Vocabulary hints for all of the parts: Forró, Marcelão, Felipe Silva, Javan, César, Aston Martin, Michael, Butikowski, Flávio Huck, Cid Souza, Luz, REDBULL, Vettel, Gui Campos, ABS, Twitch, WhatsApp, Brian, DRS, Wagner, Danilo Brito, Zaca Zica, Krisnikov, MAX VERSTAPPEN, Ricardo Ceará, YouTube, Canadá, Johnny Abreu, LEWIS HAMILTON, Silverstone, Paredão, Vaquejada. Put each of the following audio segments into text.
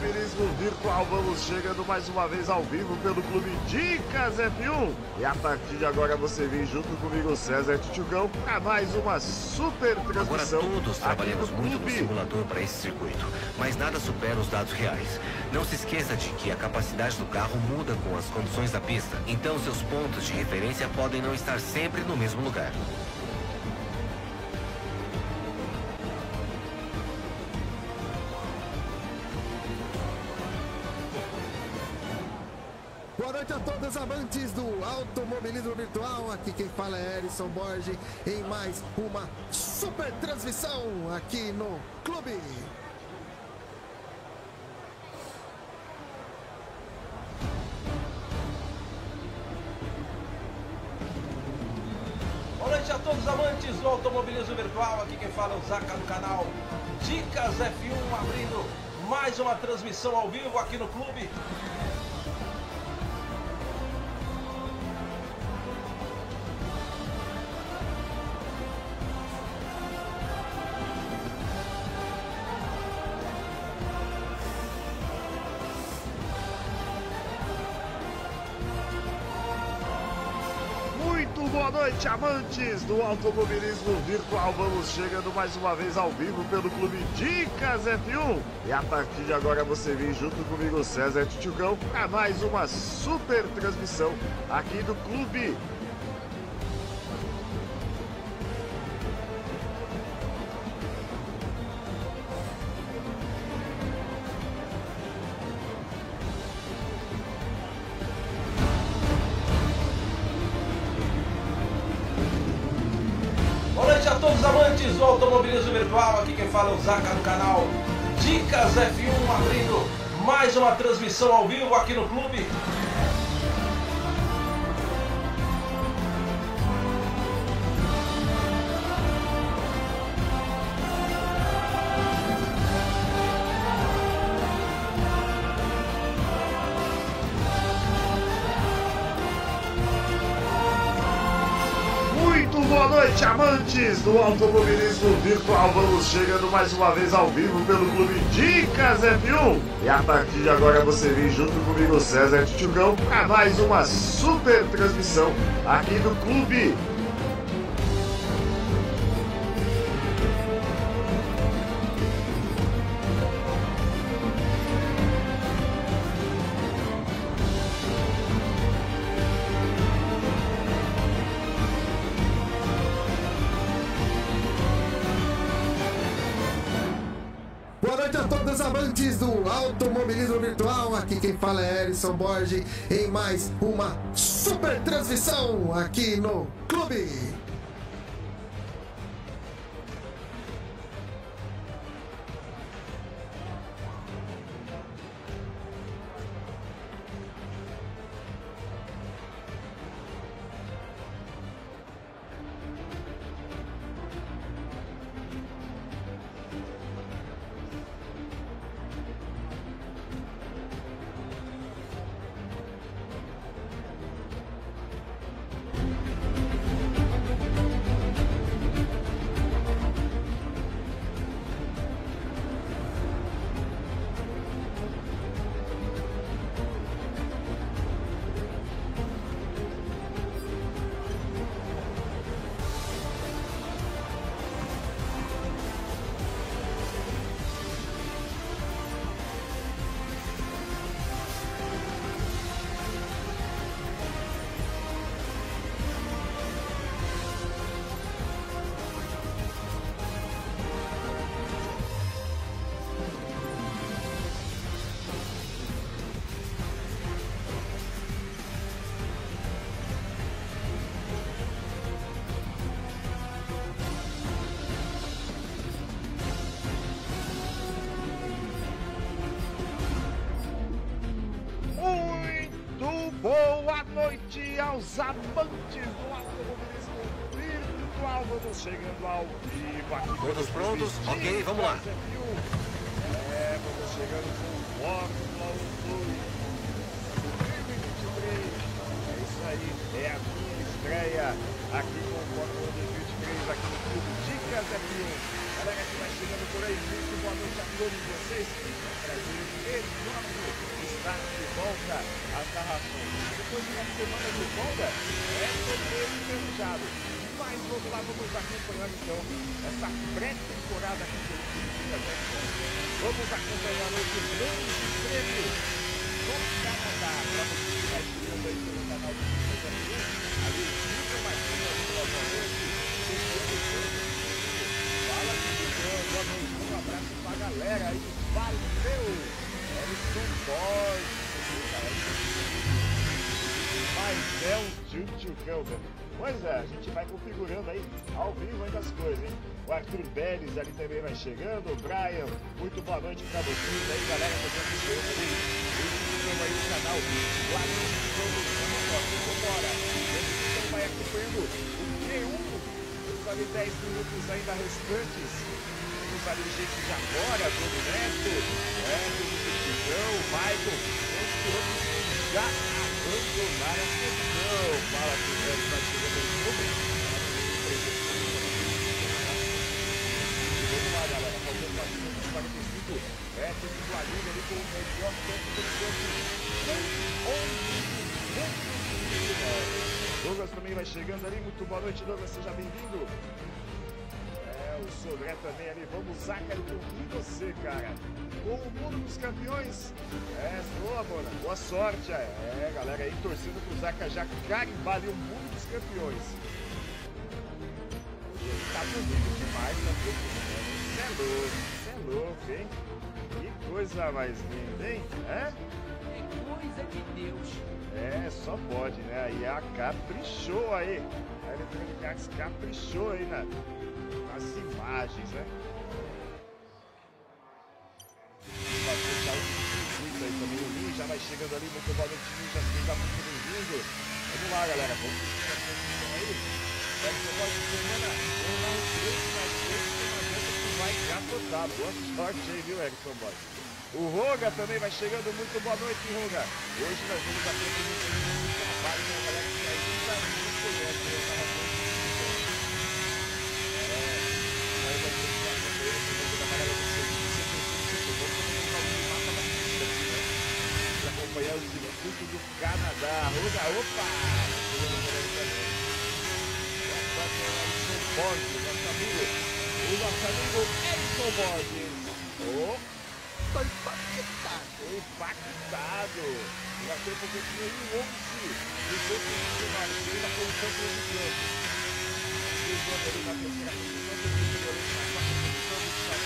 automobilismo virtual. Vamos chegando mais uma vez ao vivo pelo Clube Dicas F1. E a partir de agora você vem junto comigo, César Titiugão, para mais uma super transmissão. Agora todos trabalhamos muito no simulador para esse circuito, mas nada supera os dados reais. Não se esqueça de que a capacidade do carro muda com as condições da pista, então seus pontos de referência podem não estar sempre no mesmo lugar. Todos amantes do automobilismo virtual, aqui quem fala é Erickson Borges em mais uma super transmissão aqui no Clube. Boa noite a todos amantes do automobilismo virtual, aqui quem fala é o Zaca do canal Dicas F1, abrindo mais uma transmissão ao vivo aqui no Clube. Boa noite, amantes do automobilismo virtual. Vamos chegando mais uma vez ao vivo pelo Clube Dicas F1. E a partir de agora você vem junto comigo, César Titiugão, para mais uma super transmissão aqui do Clube. Do automobilismo virtual, aqui quem fala é o Zaca do canal Dicas F1, abrindo mais uma transmissão ao vivo aqui no Clube. Boa noite, amantes do automobilismo virtual. Vamos chegando mais uma vez ao vivo pelo Clube Dicas F1. E a partir de agora você vem junto comigo, César Titiugão, para mais uma super transmissão aqui do Clube. Amantes do automobilismo virtual, aqui quem fala é Erickson Borges em mais uma super transmissão aqui no Clube. Boa noite aos amantes do automobilismo virtual. Vamos chegando ao vivo aqui. Todos prontos? Ok, vamos lá. É, vamos chegando com o Fórmula 1 2023. É isso aí, é a minha estreia aqui com o Fórmula 1 2023 aqui no Clube Dicas. Dicas F1. Galera que vai chegando por aí, muito boa noite a todos vocês. É um prazer enorme estar de volta às narrações. Depois de uma semana de folga, é torneio enferrujado. Mas vamos lá, vamos acompanhar então essa pré-temporada aqui do Clube Dicas F1. Vamos acompanhar hoje o grande prêmio do Canadá. Para você que vai chegando aí pelo canal do Dicas F1, a gente fica mais uma boa noite. Fala, boa noite, um abraço pra galera aí, valeu! Erickson Borges, Michael, Titiugão. Pois é, a gente vai configurando aí ao vivo ainda as coisas, hein? O Arthur Bélez ali também vai chegando, o Brian, muito boa noite pra vocês aí, galera, vocês que chegam aí no canal, lá no vai acompanhando o G1. Ali 10 minutos ainda restantes. Os dirigentes de agora, Doni Neto, Titiugão, Michael, os pilotos já abandonaram a questão. Fala que o César está chegando em nuvem. Vamos lá, galera. Faltando 4 minutos e 45. Tem o Alírio ali com o melhor tempo do campo. São 11 minutos. Douglas também vai chegando ali, muito boa noite, Douglas, seja bem-vindo. O Soré também ali, vamos, Zaca, eu confio em você, cara. Com o mundo dos campeões. Boa, mano, boa sorte. Galera aí, torcendo pro Zaca já carimbale o mundo dos campeões. Tá bonito demais, tá bonito. Cê é louco, hein? Que coisa mais linda, hein? É coisa de Deus. Só pode, né? Aí a caprichou aí. A Electronic Arts caprichou aí nas imagens, né? Vai fechar o aí também. O Luz já vai chegando ali. Muito boa noite, Luz. Já seja muito bem-vindo. Vamos lá, galera. Vamos ver a transmissão aí. Vai ser boa de semana. Vamos lá, os dois mais dois. Tem uma janta que vai capotar. Boa sorte aí, viu, Erickson Borges? O Roga também vai chegando, muito boa noite, Roga. Hoje nós vamos aqui no trabalho com a galera que ainda não conhece a narração de futebol. Nós vamos continuar com a gente da galera do serviço, vamos começar o que mata da pista aqui, né? Para acompanhar o circuito do Canadá. Roga, opa! O nosso amigo Erickson Borges. Estou impactado. Já tem um pouquinho em 11. Depois que o Marcelão na posição prejudicante. O Joãozinho na terceira posição.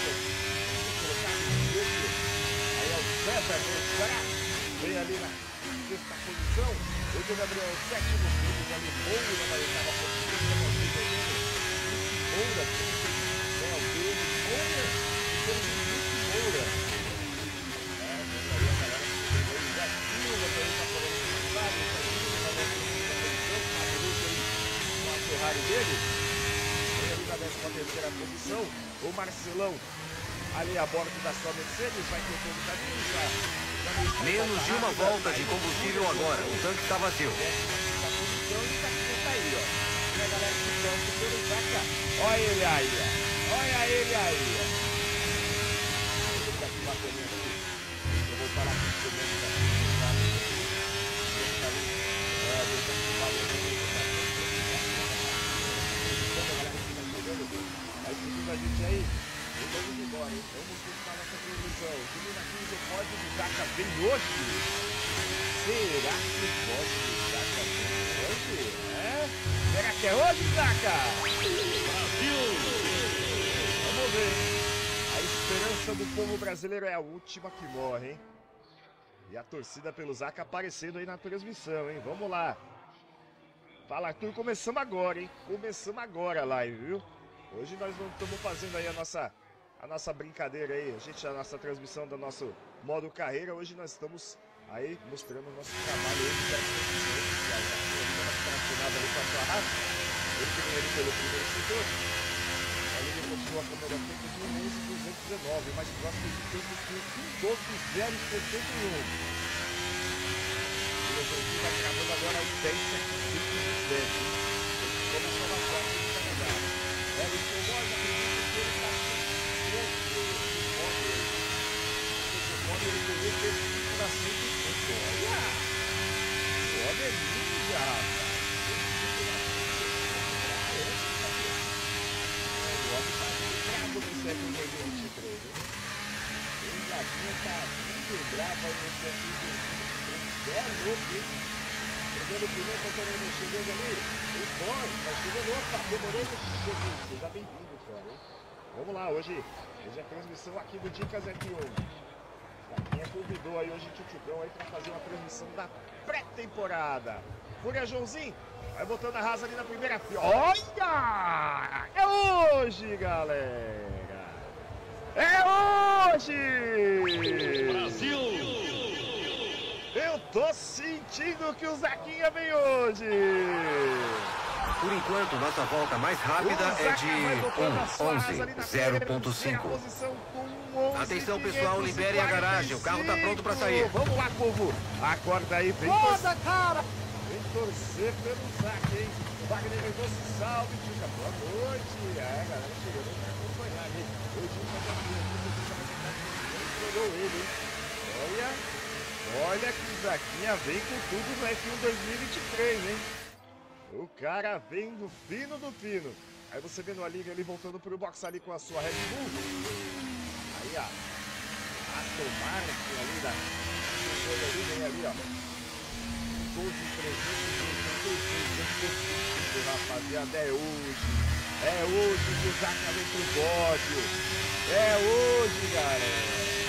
Aí é o César, vem ali na sexta posição. O Doni Abreu é o sétimo. O Jaime na oitava posição. Ele na 13ª posição, o Marcelão ali a bordo da sua Mercedes, vai tentando o caminho já. Menos de uma volta de combustível agora, o tanque está vazio. Olha ele aí, olha ele aí. Ele tá aqui batendo aqui. Eu vou parar aqui com o meu. Vai seguindo a gente aí, e vamos embora, hein? Vamos buscar nossa previsão. O time da 15 pode do Zaca bem hoje? Será que pode do Zaca bem hoje? Será que é hoje, Zaca? Brasil! Vamos ver. A esperança do povo brasileiro é a última que morre, hein? E a torcida pelo Zaca aparecendo aí na transmissão, hein? Vamos lá. Fala, Arthur, começamos agora, hein? Começamos agora a live, viu? Hoje nós não estamos fazendo aí a nossa brincadeira aí, a nossa transmissão do nosso modo carreira. Hoje nós estamos aí mostrando o nosso trabalho hoje da tracionada ali para sua raça. Eu tirei ele pelo primeiro setor. Aí ele mostrou com o melhor tempo de 1,219, mais próximo de tempo de 1,2,071. O Joãozinho vai gravando agora aos 10 segundos. Começou na frente do Canadá. É o Erickson Borges. Vamos lá, hoje a transmissão aqui do Dicas F1. Pra quem convidou aí hoje o Titiugão aí pra fazer uma transmissão da pré-temporada. Fúria, Joãozinho, vai botando a rasa ali na primeira fila. Olha! É hoje, galera! É hoje! Brasil! Eu tô sentindo que o Zaquinha vem hoje! Por enquanto, nossa volta mais rápida é de 1:11.05. Atenção, pessoal, liberem a garagem. O carro tá pronto pra sair. Vamos lá, povo! Acorda aí, vem cara! Vem torcer pelo Zaca, hein? O Wagner Mendonça, salve, Tita. Boa noite. É, galera, chegou pra acompanhar, hein? O Tita tá aqui, entregou ele, hein? Olha que o Zaquinha vem com tudo no F1 2023, hein? O cara vem do fino do fino. Aí você vendo a liga ali voltando pro box ali com a sua REDBULL. Aí, ó. A tomada aqui ali da... Chegou ali, ó. 12, 300, 300, 300, 300, 300, 300, rapaziada, é hoje que o Zaca vem pro pódio, é hoje, galera.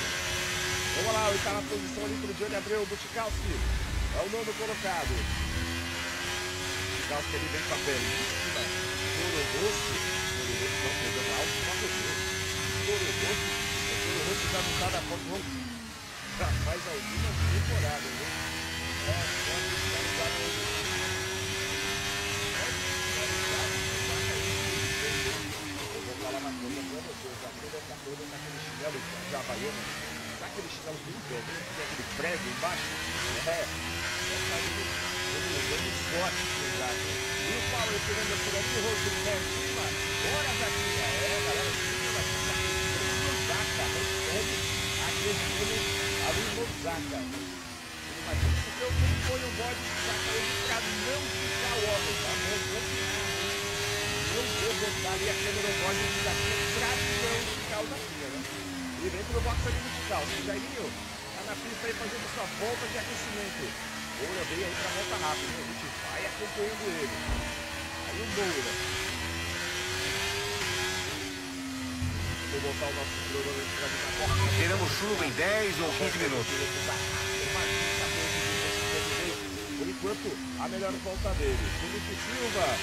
Vamos lá, oitava posição ali pro Johnny Abreu, o Butikowski, é o nono colocado. O Butikowski ali vem com a belíssima, Coro Rosso, não perdeu a alta, mas perdeu. Coro Rosso já não tá da Fórmula 1 pra mais algumas temporadas, né? Eu não ponho o bode de Chaka hoje pra não ficar o homem, tá bom? Não vou botar ali a câmera o bode de Chaka pra não ficar o Zaquinha, né? E vem pro box ali musical. O Jairinho tá na pista aí fazendo sua volta de aquecimento. Moura veio aí pra volta rápida, né? A gente vai acompanhando ele. Aí o Moura. Vou botar o nosso programa pra vir na porta. Teremos chuva em 10 ou 15 minutos. Por enquanto, a melhor volta dele. Felipe Silva,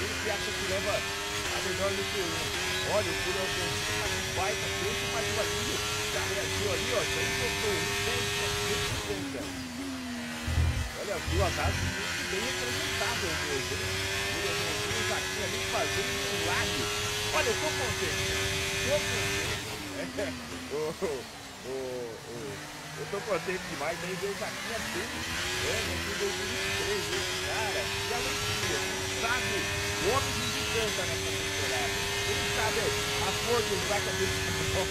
ele que acha que leva a melhor do que um. Olha, o Coriolano está de baita frente, mas o Alírio já reagiu ali, ó. Já encontrou um 10,70. Olha, duas asas muito bem representadas hoje. O Coriolano está aqui ali fazendo um milagre. Olha, eu tô contente. Eu tô contente demais, aí veio o Zaquinha dele, aqui em 2023, esse cara, que alegria, sabe, o homem nos encanta nessa temporada, ele sabe a força do Zaca desse futebol.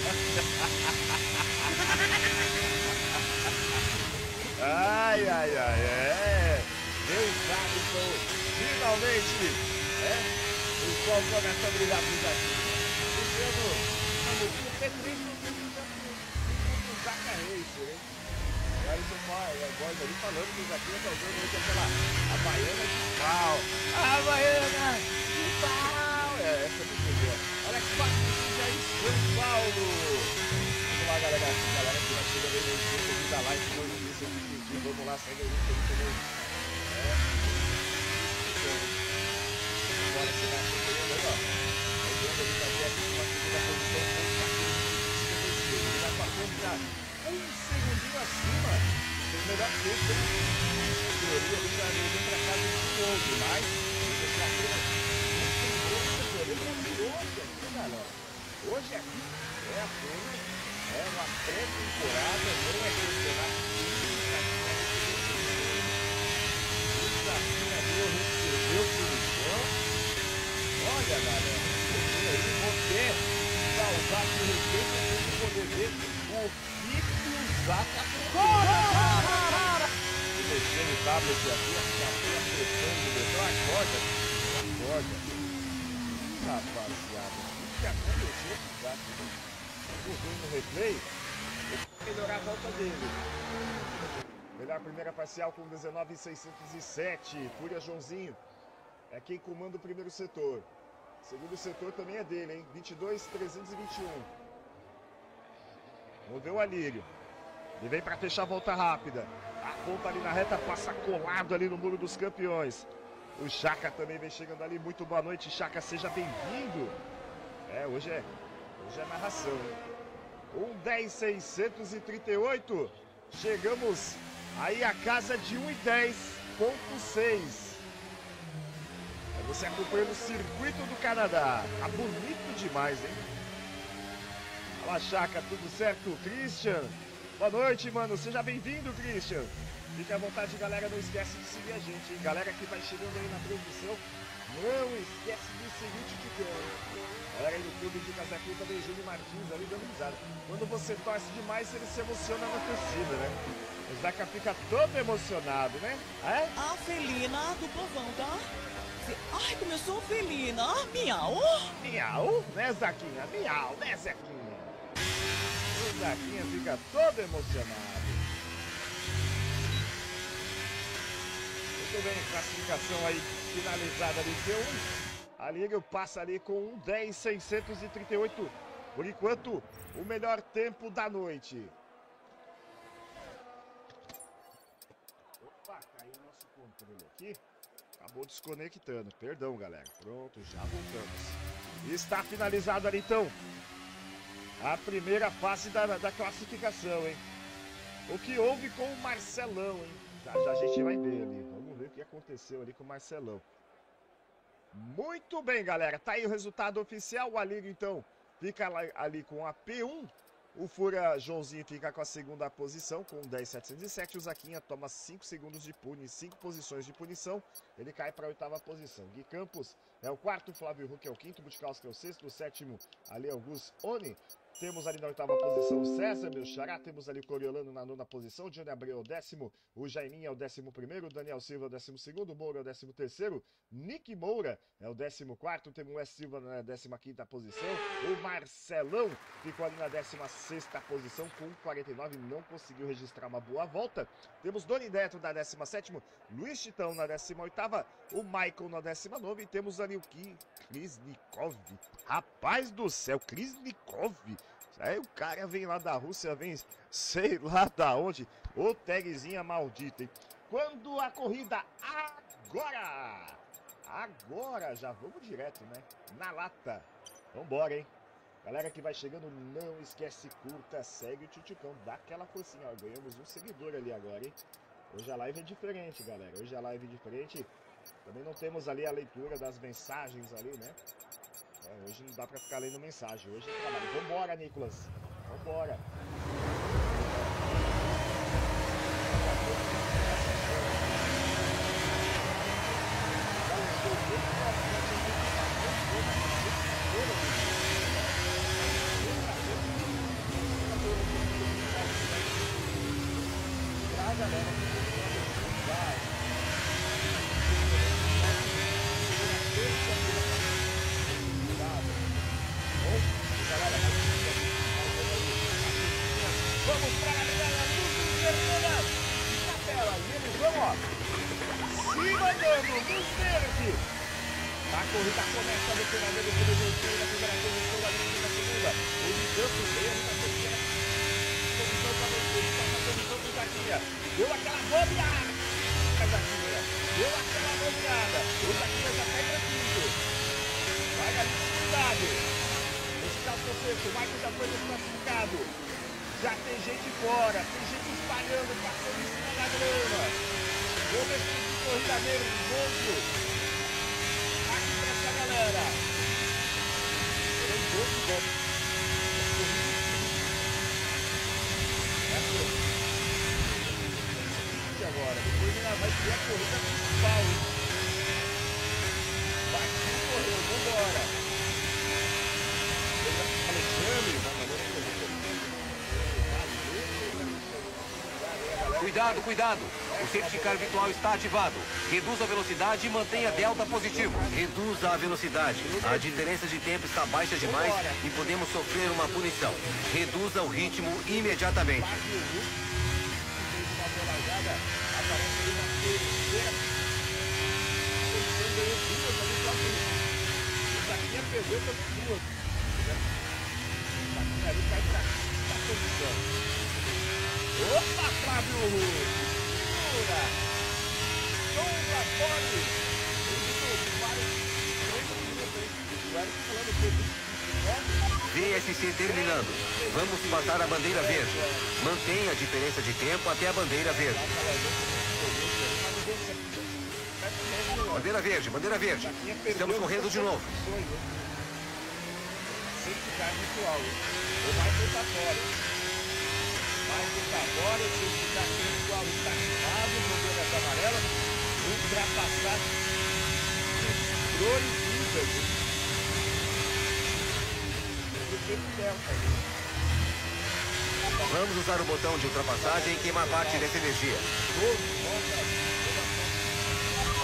Deus sabe, então, finalmente, o sol só gastando brilhar pro Zaquinha, Zaca Racer, hein? E aí o Borges ali falando que o Zaquinha tá usando hoje aquela a baiana de pau. A baiana de pau! Essa me pegou. Olha que bacana aí, São Paulo! Vamos lá, galera. Galera que vai chegando aí no YouTube da live, hoje isso aqui que vamos lá, segue o link aí também. Agora você vai acompanhando aí, ó. Aí vendo ali também aqui uma segunda posição com o Zaquinha. Já um segundinho acima do melhor tempo, a teoria do Jaime vem pra casa de novo, mas isso aqui apenas não tem outra teoria hoje aqui, galera. Hoje aqui é apenas uma pré-temporada, não é campeonato. O Zaquinha meu recebeu o Coriolano. Olha, galera, você salvar de respeito a gente poder ver o que o Zaca o desenho tablet aqui, a pressão do metrô, acorda. Rapaziada, o que aconteceu com o Zaca? Vamos ver no replay. melhorar a volta dele. Melhor primeira parcial com 19.607. Fúria Joãozinho é quem comanda o primeiro setor. O segundo setor também é dele, hein? 22.321. Vamos ver o Alírio. Ele vem para fechar a volta rápida. Aponta ali na reta, passa colado ali no muro dos campeões. O Chaka também vem chegando ali. Muito boa noite, Chaka. Seja bem-vindo. É, hoje é narração. 1.10.638. Chegamos aí a casa de 1.10.6. É você acompanhando o circuito do Canadá. Tá bonito demais, hein? Fala, Chaka. Tudo certo, Christian? Boa noite, mano. Seja bem-vindo, Christian. Fique à vontade, galera. Não esquece de seguir a gente, hein? Galera que vai chegando aí na transmissão, não esquece de seguir o Titiugão. Galera aí do Clube Dicas F1 também, Júlio Martins ali dando risada. Quando você torce demais, ele se emociona na torcida, né? O Zaca fica todo emocionado, né? É? A felina do povão, tá? Ai, começou a felina. Miau. Miau, né, Zaquinha? Miau, né, Zaquinha? O Zaquinha fica todo emocionado. Muito bem, classificação aí finalizada ali Q1. A Liga passa ali com 1.10.638. Por enquanto, o melhor tempo da noite. Opa, caiu o nosso controle aqui. Acabou desconectando. Perdão, galera. Pronto, já voltamos. Está finalizado ali então a primeira fase da classificação, hein? O que houve com o Marcelão, hein? Já a gente vai ver ali. Vamos ver o que aconteceu ali com o Marcelão. Muito bem, galera. Tá aí o resultado oficial. O Alírio, então, fica ali com a P1. O Fura Joãozinho fica com a segunda posição, com 10.707. O Zaquinha toma 5 segundos de puni, 5 posições de punição. Ele cai para a 8ª posição. Gui Campos é o 4º, Flávio Huck é o 5º, Butikowski é o 6º, o 7º ali é o Gus Oni. Temos ali na 8ª posição o César, meu xará. Temos ali o Coriolano na 9ª posição. O Johnny Abreu é o 10º. O Jairinho é o 11º. O Daniel Silva é o 12º. O Moura é o 13º. Nick Moura é o 14º. Temos o Wes Silva na 15ª posição. O Marcelão ficou ali na 16ª posição com 49. Não conseguiu registrar uma boa volta. Temos Doni Neto na 17ª. Luiz Titão na 18ª. O Michael na 19ª. E temos ali o Krisnikov. Rapaz do céu, Krisnikov. Aí o cara vem lá da Rússia, vem sei lá da onde, ô tagzinha maldita, hein? Quando a corrida agora já vamos direto, né? Na lata, vambora, hein? Galera que vai chegando, não esquece, curta, segue o Titiugão, dá aquela forcinha, ó, ganhamos um seguidor ali agora, hein? Hoje a live é diferente, galera, hoje a live é diferente, também não temos ali a leitura das mensagens ali, né? Hoje não dá pra ficar lendo mensagem. Hoje é trabalho. Vambora, Nicolas. Vambora. Cuidado, cuidado! O safety car virtual está ativado. Reduz a velocidade e mantenha delta positivo. Reduz a velocidade. A diferença de tempo está baixa demais e podemos sofrer uma punição. Reduza o ritmo imediatamente. Opa, Flávio Huck! Segura! Douglas, pode! VSC terminando. Vamos passar a bandeira verde. Mantenha a diferença de tempo até a bandeira verde. Bandeira verde, bandeira verde. Estamos correndo de novo. Tem que ficar virtual. Ou vai tentar fora. Agora o está virtual está ativado, o modelo da amarela, ultrapassar proibida do tempo delta. Vamos usar o botão de ultrapassagem e queimar parte dessa energia.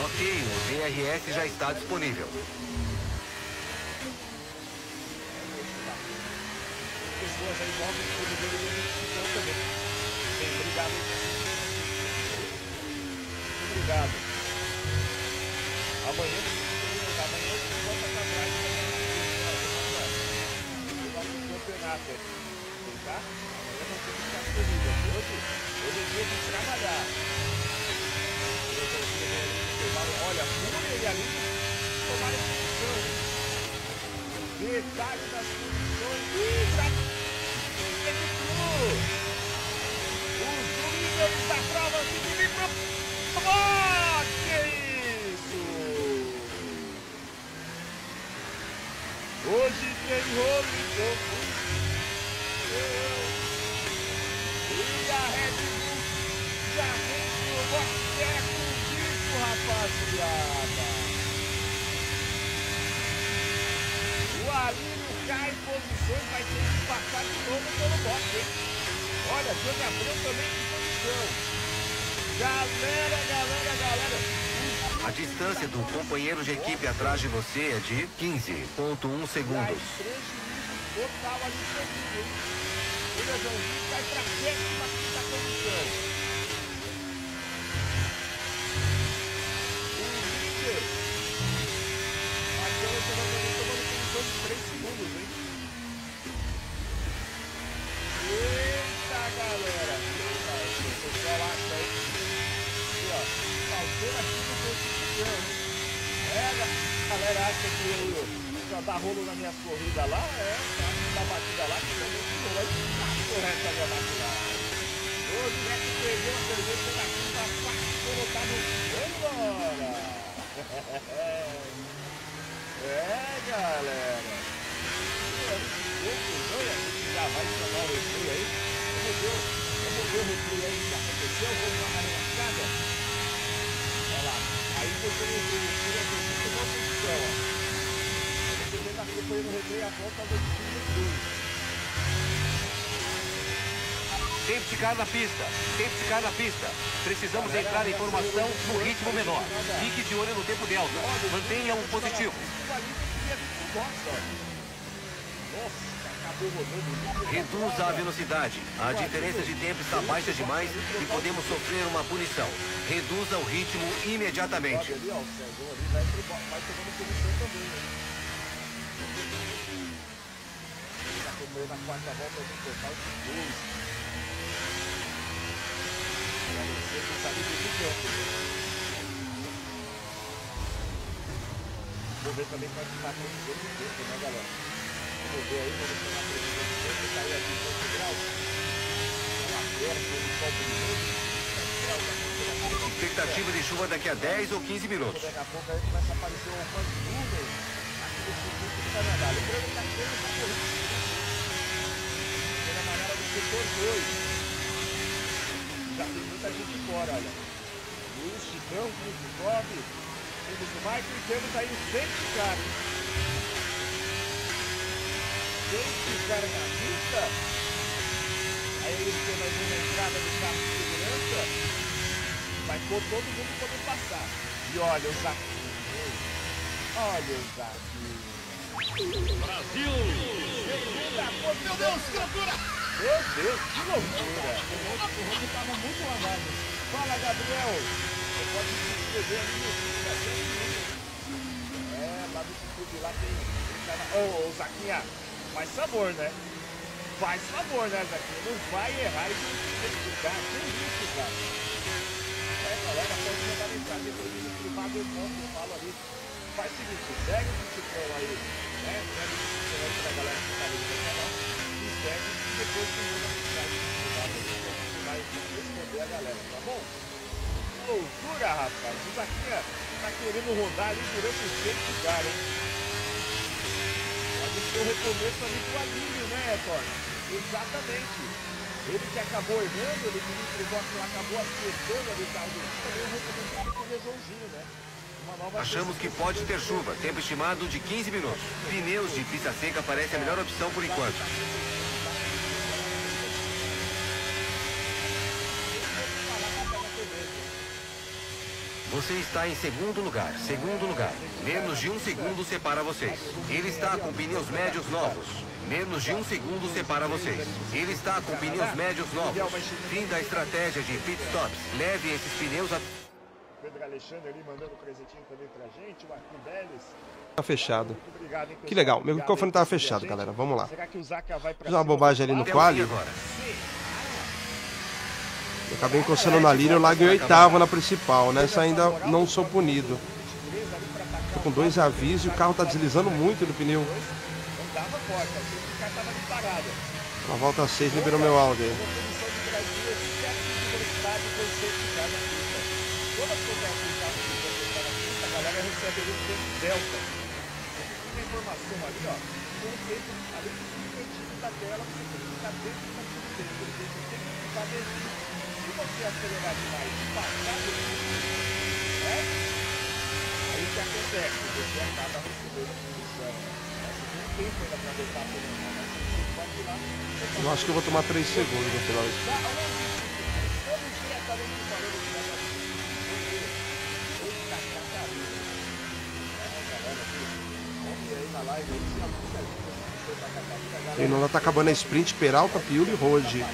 Ok, o DRS já está disponível. Pessoas aí voltam para o modelo de também. Obrigado. Obrigado. Amanhã você volta pra trás e vai pro campeonato. Tá? Amanhã nós temos que ficar corrida. Hoje é dia de trabalhar. Olha, pura e ali tomaram posição. Metade das posições. Da prova se divide para oh, que isso! Hoje tem rolo e topo. E a REDBULL já venceu o box. É com isso, rapaziada. O Alírio cai em posições, vai ter que passar de novo pelo box, hein? Olha, Johnny Abreu também. Galera, galera, galera. A distância do companheiro de equipe atrás de você é de 15,1 segundos. Total ali perdido, hein? O Joãozinho cai pra 15ª posição. O líder. Marcelão tomando posição de 3 segundos, hein? Eita, galera. O pessoal acha aí, ó, faltou aqui no posição. É, a galera acha que eu já dá rolo nas minhas corridas lá, é, dá batida lá, que eu não vai correr a minha batida. Hoje o Neto perdeu a cerveja da quinta, colocar no embora. É, galera. Confusão, já vai chamar o recheio aí. Entendeu? Eu recuo aí que aconteceu, vou parar na casa. Olha lá, aí você retira a segunda posição, ó. Você vê que aqui foi no recreio a volta do time. Safety car na pista, safety car na pista. Precisamos entrar em formação no ritmo menor. Fique de olho no tempo delta. Mantenha um positivo. Nossa. Reduza a velocidade. A diferença de tempo está baixa demais e podemos sofrer uma punição. Reduza o ritmo imediatamente. Vou ver também pode ficar com o tempo, né, galera? Vamos ver aí, vamos tomar a previsão de tempo, sair aqui em 20 graus. Ela aperta, o sol brilhando. Expectativa de chuva daqui a 10 ou 15 minutos. Daqui a pouco aí começa a aparecer algumas nuvens aqui no circuito do Canadá. Lembrando que está tendo essa corrida. Pela amarela do setor 2. Já tem muita gente fora, olha. Luz, Chicão, Krisnikov, temos o Michael e temos aí o safety car. Tem que ficar na pista. Aí ele tem mais uma entrada do carro de segurança. vai pôr todo mundo poder passar. E olha o Zaquinho. Olha o Zaquinho. Brasil! Meu Deus, que loucura! Meu Deus, que loucura! O rosto estava muito lavado. Fala, Gabriel! Você pode se inscrever ali no YouTube. É, lá no YouTube, lá tem... Ô, Zaquinha, faz sabor, né? Faz favor, né, Zaquinha? Não vai errar e tem que estudar, tem isso, cara. Aí, galera, pode mandar mensagem para mim no privado, eu mando, eu falo ali. Faz o seguinte, segue o Ciclão aí, né? Segue o Ciclão pra galera que tá ali no canal. E segue e depois que manda mensagem no privado, eu vai responder a galera, tá bom? Que loucura, rapaz! O Zaquinha tá querendo rodar ali durante o tempo do cara, hein? Mas o seu recomeço ali com o Alírio, né, Thor? Exatamente, ele que acabou errando, ele que o XBOX acabou acertando ali o carro do Ciclão, também recomendado com o Joãozinho, né? Achamos que pode ter chuva, tempo estimado de 15 minutos. Pneus de pista seca parece a melhor opção por enquanto. Você está em segundo lugar. Menos de um segundo separa vocês. Ele está com pneus médios novos. Menos de um segundo separa vocês. Ele está com pneus médios novos. Fim da estratégia de pit stops. Leve esses pneus a... Pedro Alexandre ali mandando um presentinho também pra gente. O Arthur Bélez. Tá fechado. Obrigado, hein, que legal. Meu microfone tava fechado, galera. Vamos lá. Será que o Zaca vai pra fiz uma bobagem ali no quali. Eu acabei encostando na linha, eu larguei oitavo na principal. Nessa ainda não sou punido. Tô com dois avisos e o carro tá deslizando muito no pneu. Na volta 6 liberou meu áudio aí. Eu acho que eu vou tomar 3 segundos no final. E não tá acabando a sprint, Peralta, Piuli e Rode.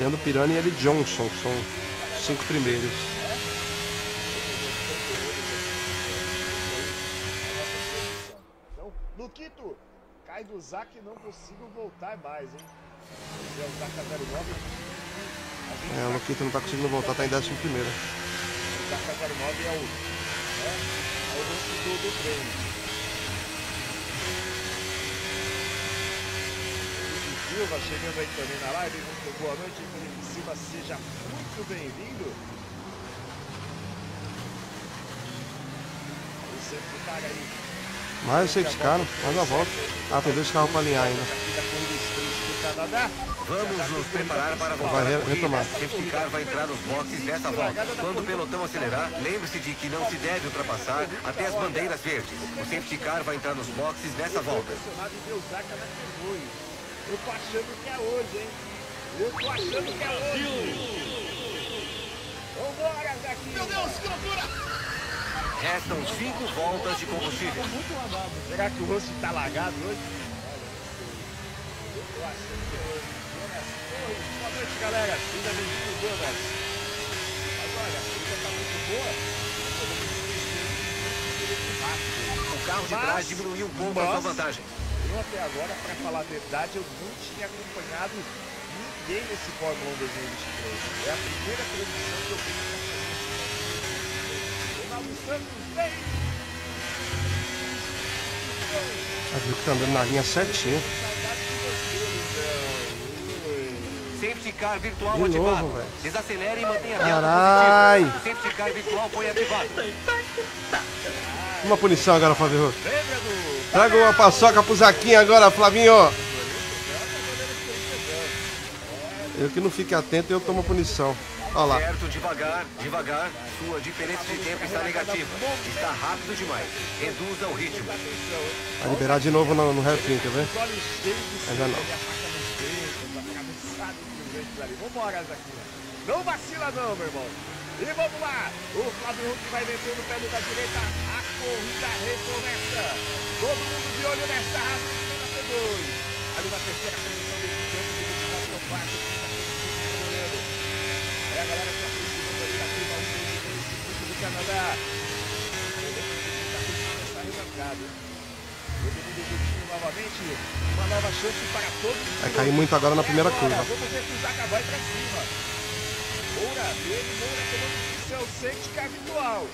Leandro Pirani e Eli Johnson são os 5 primeiros. Luquito, cai do Zac e não consigo voltar mais, hein? É o Zaca 09. É, o Luquito não tá conseguindo voltar, tá em 11º. O Zaca 09 é o... é o vencedor do treino. Felipe Silva chegando aí também na live. Muito boa noite, Felipe Silva, seja muito bem-vindo. Sempre cara aí. Mais 6 carros, mais a volta. Ah, tem 2 carros para alinhar ainda. Vamos nos preparar para voltar. Vai retomar. Safety car vai entrar nos boxes dessa volta. Quando o pelotão acelerar, lembre-se de que não se deve ultrapassar até as bandeiras verdes. O safety car vai entrar nos boxes dessa volta. Eu tô achando que é hoje, hein? Eu tô achando que é hoje. Vambora daqui. Meu Deus, que loucura! Restam 5 voltas de combustível. Será que o rosto está lagado hoje? Eu acho que hoje. Boa noite, galera. Seja bem-vindo, Douglas. Mas olha, a coisa está muito boa. O carro de trás diminuiu um pouco a sua vantagem. Eu até agora, para falar a verdade, eu não tinha acompanhado ninguém nesse Fórmula 1 2023. É a primeira transmissão que eu vi. A Vic tá andando na linha certinha. Safety car virtual de novo, ativado. Véio. Desacelere e mantenha a linha. Carai! O safety car virtual foi ativado. Uma punição agora, Flávio Huck. Traga uma paçoca pro Zaquinha agora, Flavinho. Eu que não fique atento, eu tomo punição. Olha lá. Certo, devagar. Sua diferença de tempo está negativa. Está rápido demais. Reduza o ritmo. Vai liberar de novo no refém, quer ver? Ainda não. Vambora, Zaquinha. Não vacila não, meu irmão. E vamos lá, o Flávio Huck vai vencendo pelo da direita, a corrida recomeça. Todo mundo de olho nessa raça de cena P2. Ali na terceira posição desse campo, de Butikowski, quarto, quinta, sexta, goleiro. É a galera que está precisando ali na curva 1, 2, 3, 5 do Canadá. O defensor está precisando estar remarcado. Todo mundo juntinho novamente, uma nova chance para todos. Vai cair muito agora na primeira curva. Vamos ver se o Zaca vai para cima. Moura, Moura tomando o seu safety car virtual.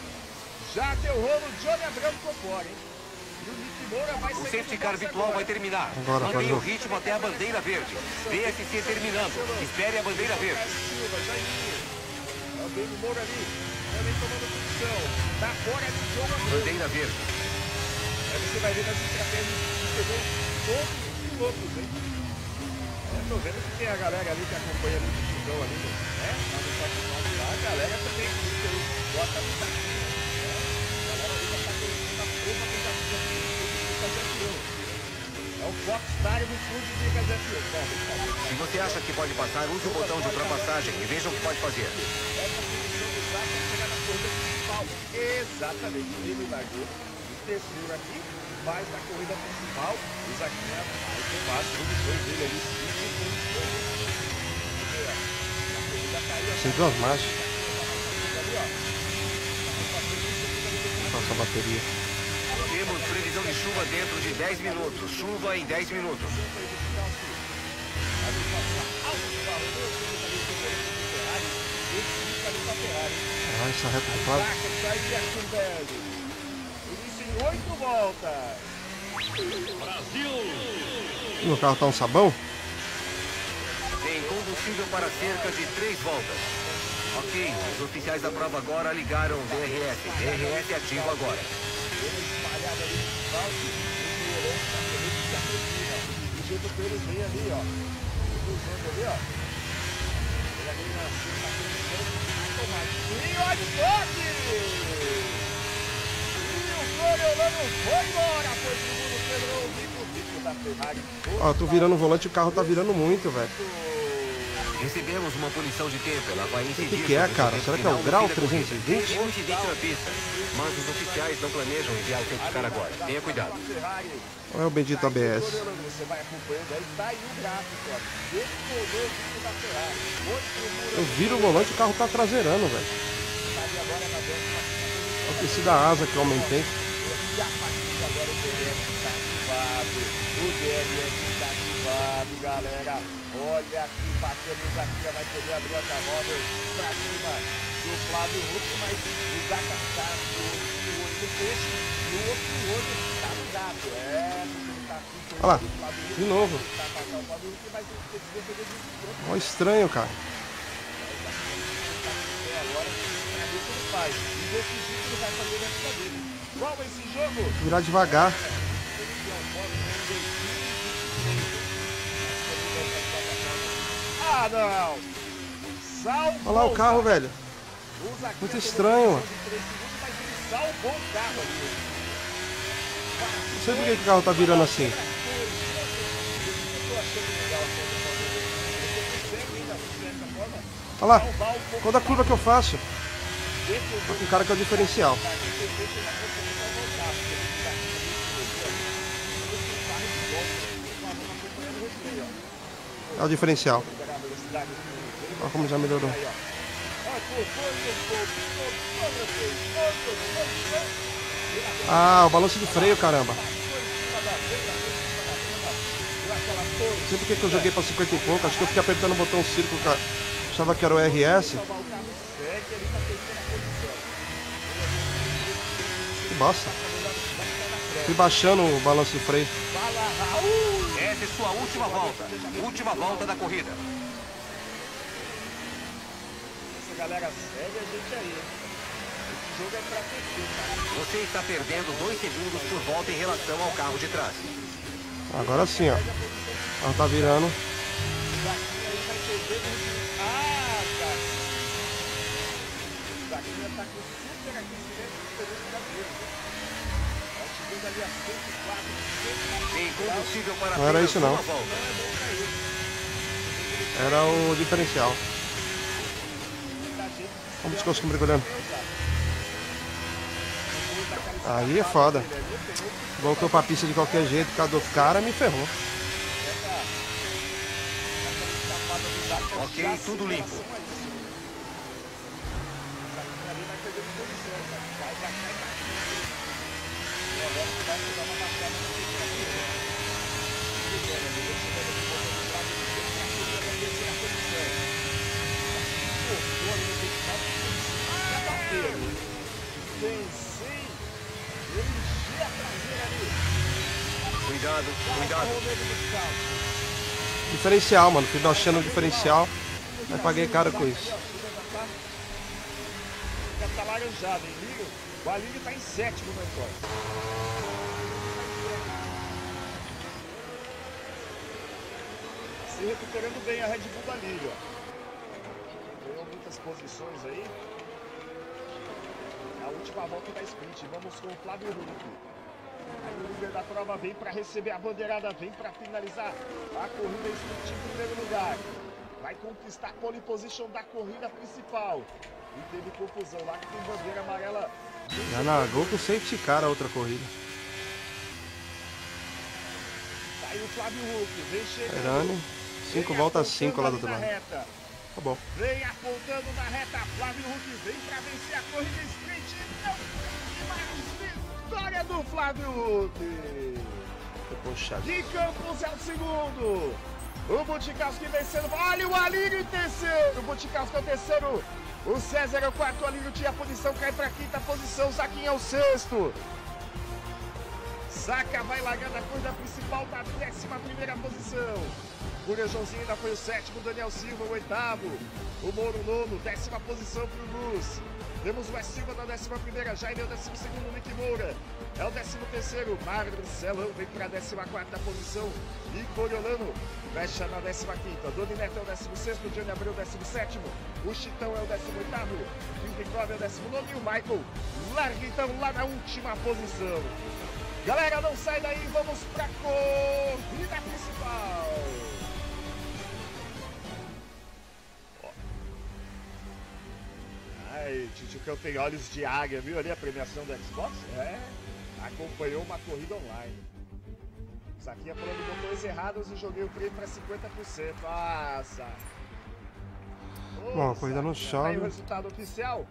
Já deu rolo, Johnny Abreu ficou fora, hein? E o Nick Moura vai sair. O safety car virtual agora vai terminar. Mantém o ritmo até a bandeira verde. VSC terminando. Espere a bandeira verde. Silva, Jairinho. Também o Moura ali. Também tomando posição. Tá fora de jogo agora. Bandeira verde. Aí você vai ver nas estratégias que pegou todos os pilotos, hein? Eu tô vendo que tem a galera ali que acompanha ali o Titiugão ali, né? A galera também gosta do saquinho, né? A galera ali tá querendo na forma do saquinho. É o Foxstar do Clube Dicas F1. Se você acha que pode passar, use o botão de ultrapassagem e veja o que pode fazer. Essa posição do saque é chegar na corrida principal. Exatamente, ele largou o terceiro aqui, faz na corrida principal. O saquinho é mais fácil, o dois dele ali, sem duas marchas. Nossa bateria. Temos previsão de chuva dentro de 10 minutos. Chuva em 10 minutos. Ah, isso é recuperado. Isso em 8 voltas. Brasil! No carro tá um sabão? Tem combustível para cerca de 3 voltas. Ok, os oficiais da prova agora ligaram o DRS. DRS ativo agora. E olha o toque! E o Coriolano foi embora. Foi segundo, quebrou o bico da Ferrari. Ó, tô virando o volante e o carro tá virando muito, velho. Recebemos uma punição de tempo, ela vai incidir. O que é, cara? Será que é o grau 320? Um incidente na pista, mas os oficiais não planejam enviar o safety car agora. Tenha cuidado. Olha o bendito ABS. Eu viro o volante e o carro tá traseirando, velho. Olha que esse da asa que eu aumentei. O DRS está ativado, galera. Olha aqui, batemos aqui, vai poder abrir a móvel pra cima do Flávio Huck, mas o Zaca está no olho do peixe e o outro olho está no gato. É, porque tá aqui com o Flávio Huck. De novo. Ó, estranho, cara. Até agora, pra ver o que ele faz. E decidir o que ele vai fazer na vida dele. Qual é esse jogo? Virar devagar. Ah, não! Olha lá o carro, velho. Muito estranho, mano. Não sei por que o carro tá virando assim. Olha lá, toda a curva que eu faço. Olha com o cara que é o diferencial. É o diferencial. Olha como já melhorou. Ah, o balanço do freio, caramba. Não sei porque que eu joguei para 50 e pouco. Acho que eu fiquei apertando o botão círculo, cara. Achava que era o RS. Que bosta. Fui baixando o balanço do freio. Essa é sua última volta. Última volta da corrida. Essa galera segue a gente aí. Esse jogo é pra perder. Você está perdendo 2 segundos por volta em relação ao carro de trás. Agora sim, ó. Ela tá virando. Ah, cara. Isso aqui já tá com super aquecimento de período da vida. Não era isso não. Era o diferencial. o Butikowski mergulhando. Aí é foda. Voltou pra pista de qualquer jeito, por causa do cara, me ferrou. Ok, tudo limpo. Cuidado, cuidado. Diferencial, mano. Fui baixando o diferencial. Mas paguei caro com isso. Já tá laranjado, hein? O Alírio tá em sétimo na história. Se recuperando bem a Red Bull do Alírio, ó. Ganhou muitas posições aí. A última volta da sprint. Vamos com o Flávio Huck. O líder da prova vem para receber a bandeirada, vem para finalizar a corrida sprint em primeiro lugar. Vai conquistar a pole position da corrida principal. E teve confusão lá que tem bandeira amarela. Já largou com o safety car a outra corrida. Saiu o Flávio Huck, vem chegando. 5 voltas 5 lá do outro lado. Tá bom. Vem apontando na reta, Flávio Huck vem para vencer a corrida sprint. Não, mais vitória do Flávio Huck. De Campos é o segundo. O Butikowski vencendo. Olha o Alírio em terceiro. O Butikowski é o terceiro. O César é o quarto. O Alírio tinha a posição, cai para a quinta posição. O Zaquinha é o sexto. Zaca vai largando a corrida principal da 11ª posição. O Joãozinho ainda foi o sétimo. O Daniel Silva, o oitavo. O Moro, o nono. 10ª posição para o Luz. Temos o Wes Silva na 11ª, Jaime é o 12º, o Nick Moura é o 13º, Marcelão vem para a 14ª posição e Coriolano fecha na 15ª, Doni Neto é o 16º, Johnny Abreu é o 17º, o Chitão é o 18º, o Krisnikov é o 19º e o Michael larga então lá na última posição. Galera, não sai daí, vamos para a corrida principal. Ai, Titiugão tem olhos de águia, viu ali a premiação do Xbox? É, acompanhou uma corrida online. Saquinha falando botões errados e joguei o prêmio para 50%. Nossa! Bom, a corrida não chove. Aí o resultado oficial.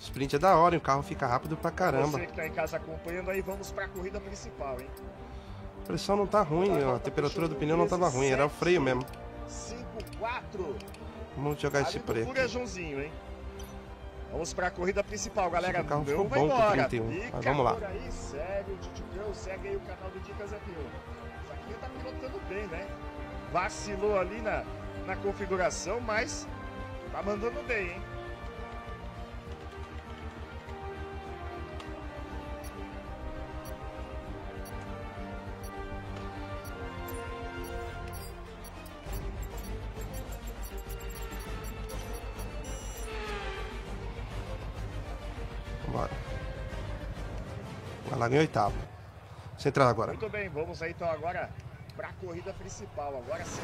Sprint é da hora, o carro fica rápido pra caramba. Você que tá em casa acompanhando aí, vamos pra corrida principal, hein? A pressão não tá ruim, a temperatura do pneu não tava ruim, era o freio mesmo. 5-4. Vamos jogar esse preto. Pura Joãozinho, hein? Vamos para a corrida principal, galera. O carro ficou bom com 31, mas vamos lá. Aí, segue o Titiugão, segue aí o canal do Dicas F1. Isso aqui tá pilotando bem, né? Vacilou ali na configuração, mas tá mandando bem, hein? Vai lá, ganhou 8º. Central agora. Muito bem, vamos aí então agora para a corrida principal. Agora sim.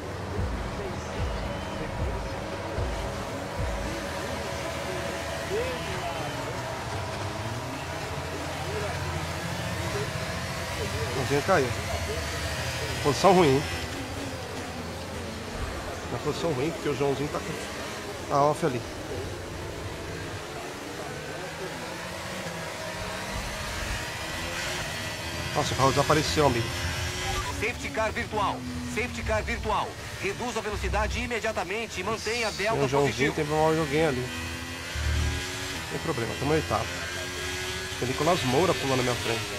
Joãozinho caiu. Posição ruim, hein? Na posição ruim, porque o Joãozinho tá com a off ali. Nossa, o carro desapareceu, amigo. Safety car virtual. Safety car virtual. Reduz a velocidade imediatamente e mantém a delta positiva. O Joãozinho teve um joguinho ali. Não tem problema, estamos em 8º. O Nicolas Moura pulando na minha frente.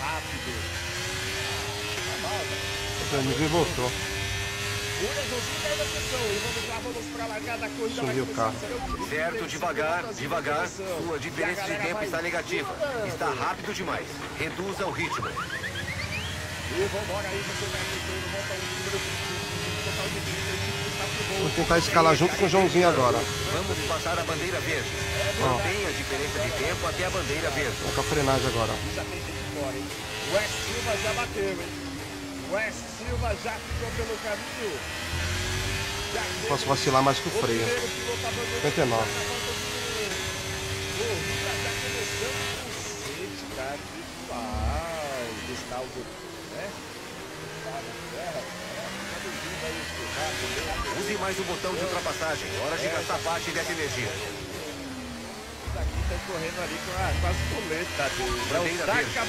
Rápido. O Joãozinho voltou. Subiu o carro. Certo, devagar, devagar. Sua diferença de tempo está negativa. Está rápido demais. Reduza o ritmo. E vambora aí, você vai Vou tentar escalar junto com o Joãozinho agora. Vamos passar a bandeira verde. Mantenha a diferença de tempo até a bandeira verde. Vou com a frenagem agora. O Wes Silva já bateu, hein? O Wes Silva já ficou pelo caminho. Não posso vacilar mais com o freio. 59. Use mais o botão de ultrapassagem. Hora de gastar parte dessa energia. Aqui tá correndo ali com a quase puleta do Zaca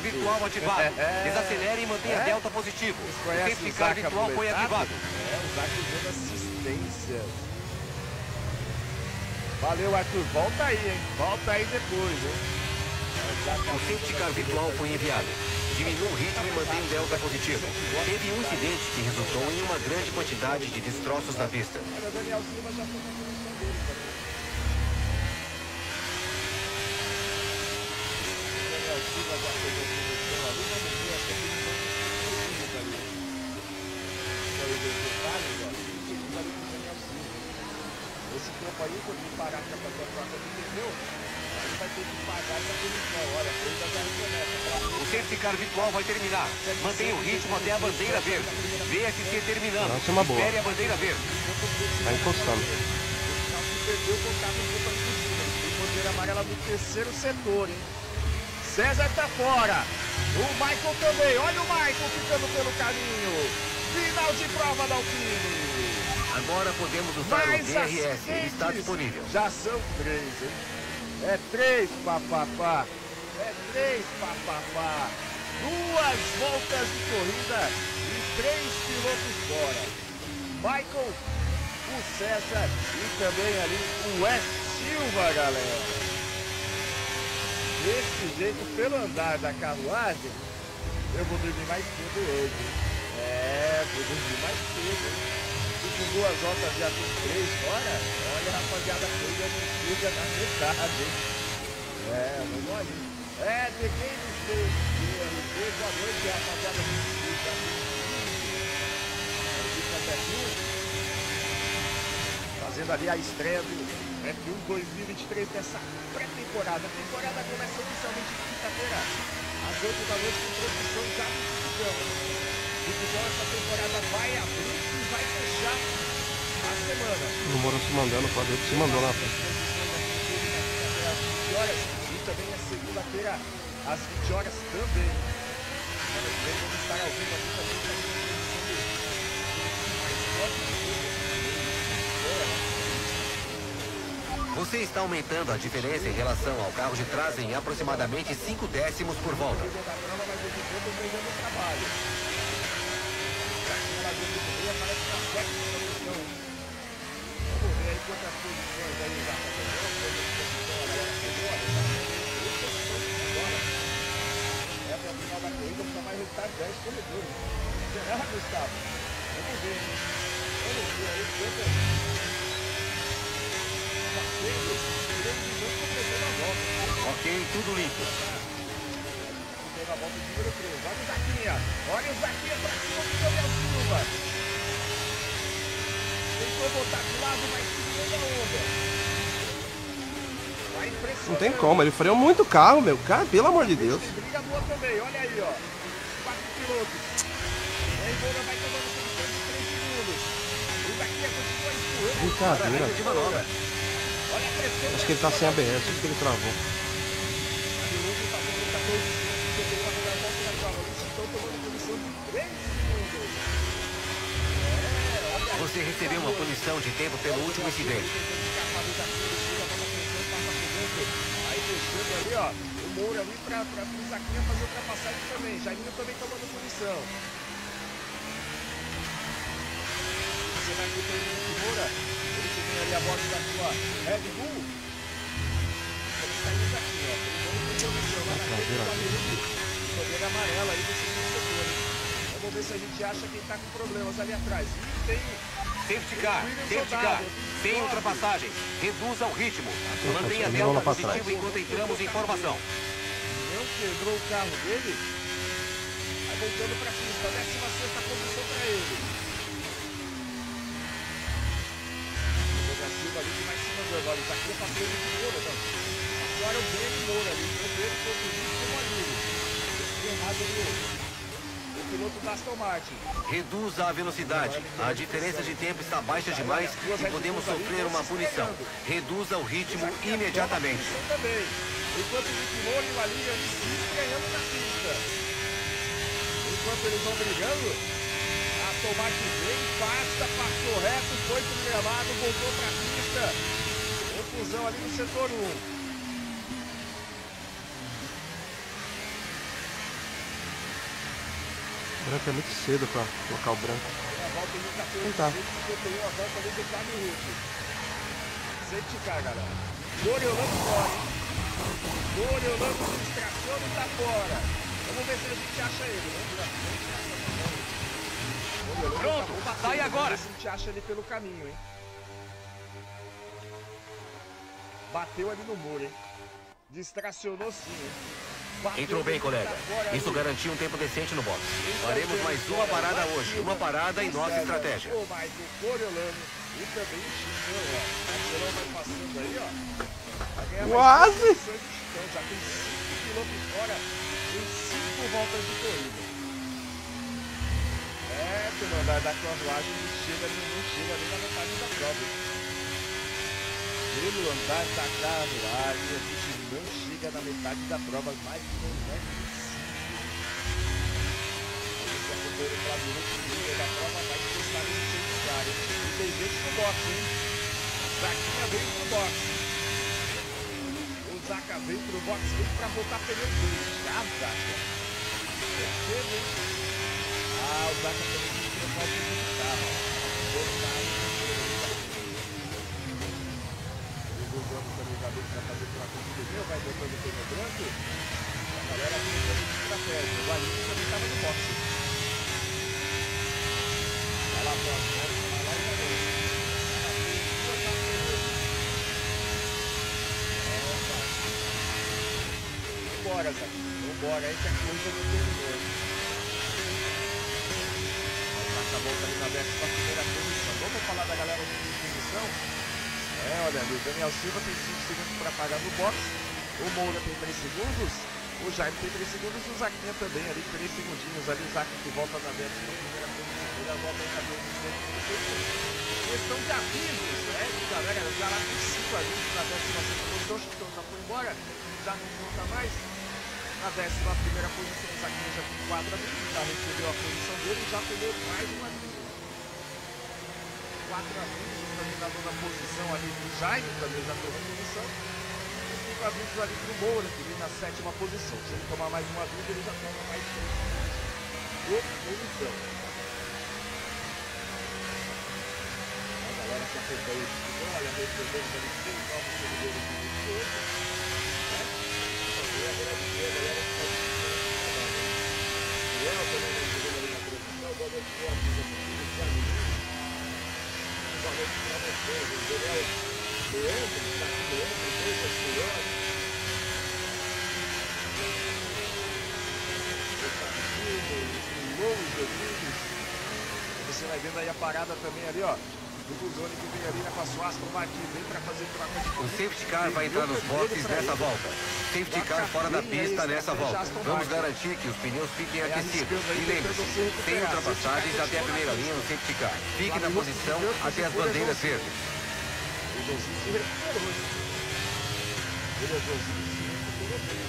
virtual ativado. Desacelere e mantenha delta positivo. O safety car virtual foi ativado. O Zaca dando assistência. Valeu, Arthur. Volta aí, hein? Volta aí depois, hein? O safety car virtual foi enviado. Diminua o ritmo e mantém o delta positivo. Teve um incidente que resultou em uma grande quantidade de destroços na pista. Esse tempo aí, quando ele parar para fazer a troca do pneu, ele vai ter que pagar para punição. Olha, coisa da internet. O safety car virtual vai terminar. Mantenha o ritmo até a bandeira verde. VSC terminando. Nossa, uma boa. Espere a bandeira verde. Vai encostando. O carro que perdeu com o carro de roupa de piscina. Tem bandeira amarela do terceiro setor, hein? César tá fora. O Michael também. Olha o Michael ficando pelo caminho. Final de prova da Alpine. Agora podemos usar mais o DRS, ele está disponível. Já são 3, hein? É 3, papapá. É 3, papapá. 2 voltas de corrida e 3 pilotos fora. Michael, o César e também ali o Wes Silva, galera. Desse jeito, pelo andar da carruagem, eu vou dormir mais cedo hoje. É, vou dormir mais cedo, hein? Com 2 voltas já tem 3 fora, olha a rapaziada, coisa de fuga na metade, hein? É, vamos ali. É, peguei nos 3 dias, boa noite, rapaziada, de fuga. Fazendo ali a estreia do F1 2023 dessa pré-temporada. A temporada começa oficialmente quinta-feira, às 8 da noite, com transmissão já do Butikowski. Butikowski, essa temporada vai abrir. Vai fechar a semana. O Moro se mandando, o Padre se mandou lá. E também na segunda-feira, às 20 horas também. Vamos estar ao vivo aqui também. Você está aumentando a diferença em relação ao carro de trás em aproximadamente 5 décimos por volta. Ok, tudo limpo. A volta de número 3. Olha o Zaquinha pra cima do Daniel Silva. Tentou botar de lado, mas segurando a onda. Vai impressionando. Não tem como, ele freou muito o carro, meu. Cara, pelo amor de Deus. Briga boa também, olha aí, ó. 4 pilotos. E aí, Dona vai tomando o tempo de 3 segundos. O Zaquinha continua empurrando. Brincadeira. Olha a pressão. Acho que ele tá sem ABS, acho que ele travou. Você recebeu uma punição de tempo pelo último incidente. Aí deixando ali, ó, o Moura ali para o Zaquinha fazer ultrapassagem também. Jairinho também tomando punição. Você vai ver o Moura. Ele que vem ali a bordo da sua REDBULL. Ele está indo aqui, ó. Bandeira amarela aí do segundo setor. Vamos ver se a gente acha quem está com problemas ali atrás. Safety car, sem ultrapassagem, reduza o ritmo, mantenha a delta positivo enquanto entramos em formação. Não quebrou o carro dele, vai voltando para a pista, 16ª posição para ele. duas horas aqui, eu passei o Moura, tá? Agora o Breno Moura ali, o Breno foi junto com o Alírio. O piloto da Aston Martin. Reduza a velocidade. A diferença de tempo está baixa demais e podemos sofrer uma punição. Reduza o ritmo imediatamente. Enquanto o Breno Moura e o Alírio ali se ganhando na pista. Enquanto eles vão brigando... Aston Martin vem, passa, passou reto, foi pro gramado, voltou pra pista. Confusão ali no setor 1. Branco é muito cedo pra colocar o branco. É a volta de 14, então tá. A volta ali do Flávio Huck. Sente cá, galera. Coriolano fora. Coriolano se distraciona e tá fora. Vamos ver se a gente acha ele. Vamos pra frente. Pronto, sai agora! A gente acha ele pelo caminho, hein? Bateu ali no muro, hein? Distracionou sim, hein? Entrou bem, colega. Isso garantiu um tempo decente no box. Faremos mais uma parada hoje. Uma parada em nossa estratégia. O Michael, Coriolano e também o Chicão, ó. O Marcelão vai passando aí, ó. Quase! Já tem 5 pilotos fora em 5 voltas de corrida. É, pelo andar da cronoagem não chega nem na metade da prova. Pelo andar da cronoagem a gente não chega na metade da prova, mais que não é possível. Esse acompanhou o Flávio Huck no meio da prova, vai encostar no secundário. E tem gente no box, hein? Zaquinha veio pro box. O Zaca veio pro box, vem pra voltar pelo meio. Já, Zaca. Perceba, hein? Ah, o Zaca também tem que trocar o tempo do carro. O Ganso também já veio para fazer troca de pneu, vai botando o pneu branco. A galera aqui está de estratégia. O Alírio também estava no boxe. Vai lá, boxe. Vai lá e vai ver. Vambora, Zaca. Vambora, aí que a coisa não terminou. Essa volta ali na Veste para a primeira posição. Vamos falar da galera de posição? É, olha ali, o Daniel Silva tem 5 segundos para pagar no box. O Moura tem 3 segundos. O Jaime tem 3 segundos. O Zaquinha também ali, 3 segundinhos. Ali o Zaca que volta na Veste para a primeira posição. E a volta está dando os questão de avisos, né? E galera, já lá tem 5 avisos na 16ª posição. O Chicão já foi embora, já não conta mais. Na 11ª posição, o Zaca já com 4 avisos, já recebeu a posição dele e já perdeu mais um aviso. 4 avisos também na 2ª posição ali do Jaime, também já perdeu a posição. E 5 avisos ali pro Moura, que vem na 7ª posição. Se ele tomar mais um aviso, ele já toma mais 3 avisos. Posição. A galera que acompanha o futebol, olha, recebeu ali 3 novos seguidores do 28. Você vai vendo aí a parada também ali, ó. O Doni que vem ali na Aston Martin, vem para fazer troca de corrida. O safety car vai entrar nos boxes nessa volta. Safety car fora da pista nessa volta. Vamos garantir que os pneus fiquem aquecidos. E lembre-se, sem ultrapassagens até a primeira linha no safety car. Fique na posição até as bandeiras verdes. O Joãozinho se recuperou. O Joãozinho se recuperou bem.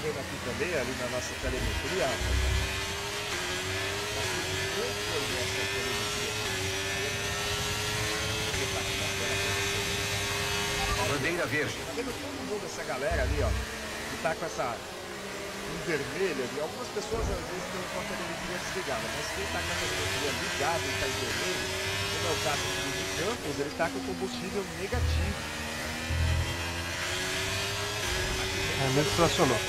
Aqui também, ali na nossa telemetria. Bandeira verde. Tá vendo todo mundo, essa galera ali, ó, que tá com essa vermelha ali. Algumas pessoas às vezes estão com a telemetria desligada, mas quem tá com a telemetria ligada e tá em vermelho, como é o caso do Campos, ele tá com combustível negativo. Me distracionou.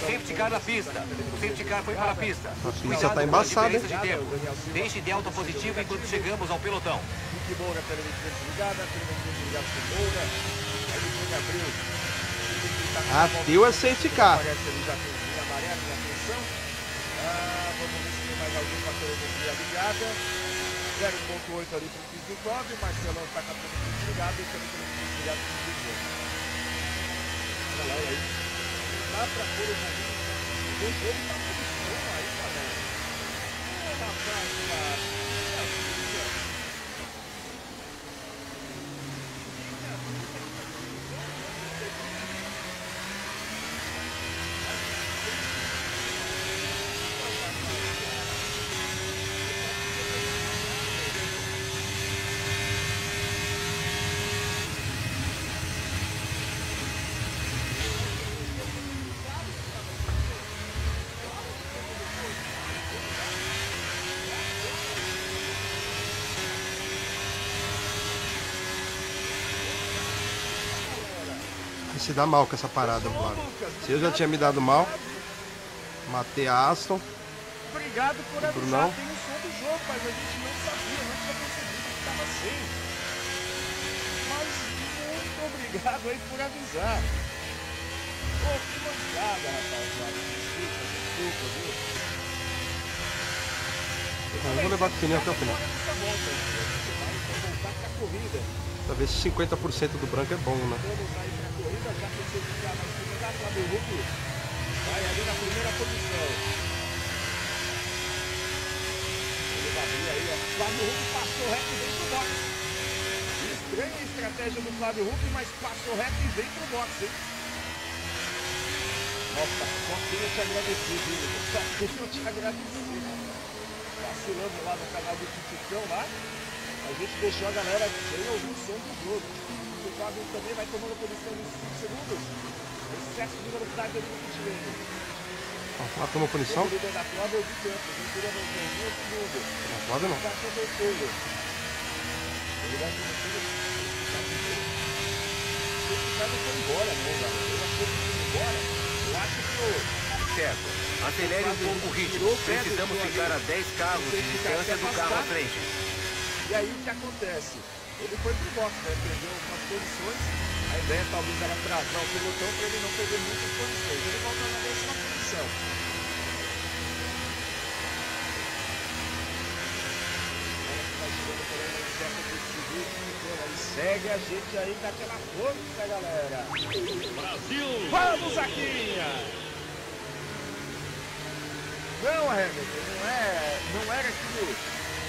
Safety car na pista. O safety car foi para a pista. A pista está embaçada. Deixe de alta positivo enquanto chegamos ao pelotão. Moura, telemetria desligada, telemetria desligada com Moura. Aí o Johnny Abreu Deu a safety car. Se dá mal com essa parada, Flávio. Se eu já tinha me dado mal, matei a Aston. Obrigado por avisar, Brunão. Tem o som do jogo, mas a gente não sabia, não tinha percebido que estava sem. Mas muito obrigado aí por avisar. Pô, que mancada, rapaz. Desculpa, viu? Eu vou levar o pneu até o final. Talvez 50% do branco é bom, né? Flávio Huck vai ali na primeira posição. Ele vai abrir aí, ó. Flávio Huck passou reto e vem pro box. Estranha a estratégia do Flávio Huck, mas passou reto e vem pro box, hein? Nossa, só queria te agradecer, viu? Só queria te agradecer. Vacilando lá no canal do Titiugão lá. A gente deixou a galera bem ouvir o som do jogo. O Flávio também vai tomando posição nos 5 segundos. Excesso de velocidade do chileno. Ela tomou punição? O líder da prova é o de campo. Ventura não tem nenhum segundo. Na prova não. Está acontecendo. Ele vai começando a fazer. Esse cara não foi embora, não, galera. Eu achei que foi embora. Eu acho que foi. Certo. Acelere um pouco o ritmo. Precisamos ficar a 10 carros de distância do carro à frente. E aí o que acontece? Ele foi pro box, né? Perdeu algumas posições. A ideia talvez era atrasar o pelotão para ele não perder muitas posições. Ele volta na décima posição. Agora que vai chegando por aí, cerca de segundo. Segue a gente aí, dá aquela força, galera. Brasil! Vamos, Zaquinha! Não, Hamilton, não era aquilo.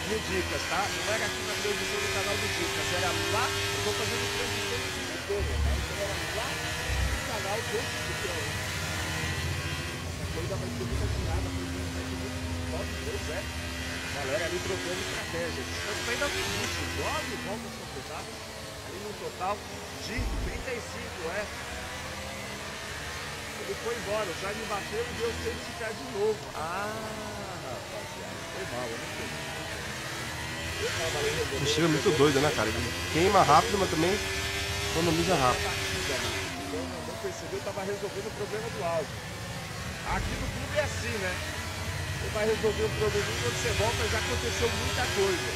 No Dicas, tá? Não era aqui na transmissão do canal do Dicas, era lá, eu tô fazendo transmissão do Dicas, tá? Então era lá no canal do Dicas. Essa coisa vai ser muito atirada, porque a gente muito forte, Deus é. Galera ali trocando estratégias. Estamos ainda no início, 9 voltas completadas, ali no total de 35, é. Ele foi embora, o Jaime bateu e deu tempo de ficar de novo. Rapaziada, foi mal, eu não sei. O estilo é muito doido, né, cara? Ele queima rápido, mas também economiza rápido. Eu não percebi, eu tava resolvendo o problema do áudio. Aqui no clube é assim, né? Você vai resolver o problema e quando você volta já aconteceu muita coisa.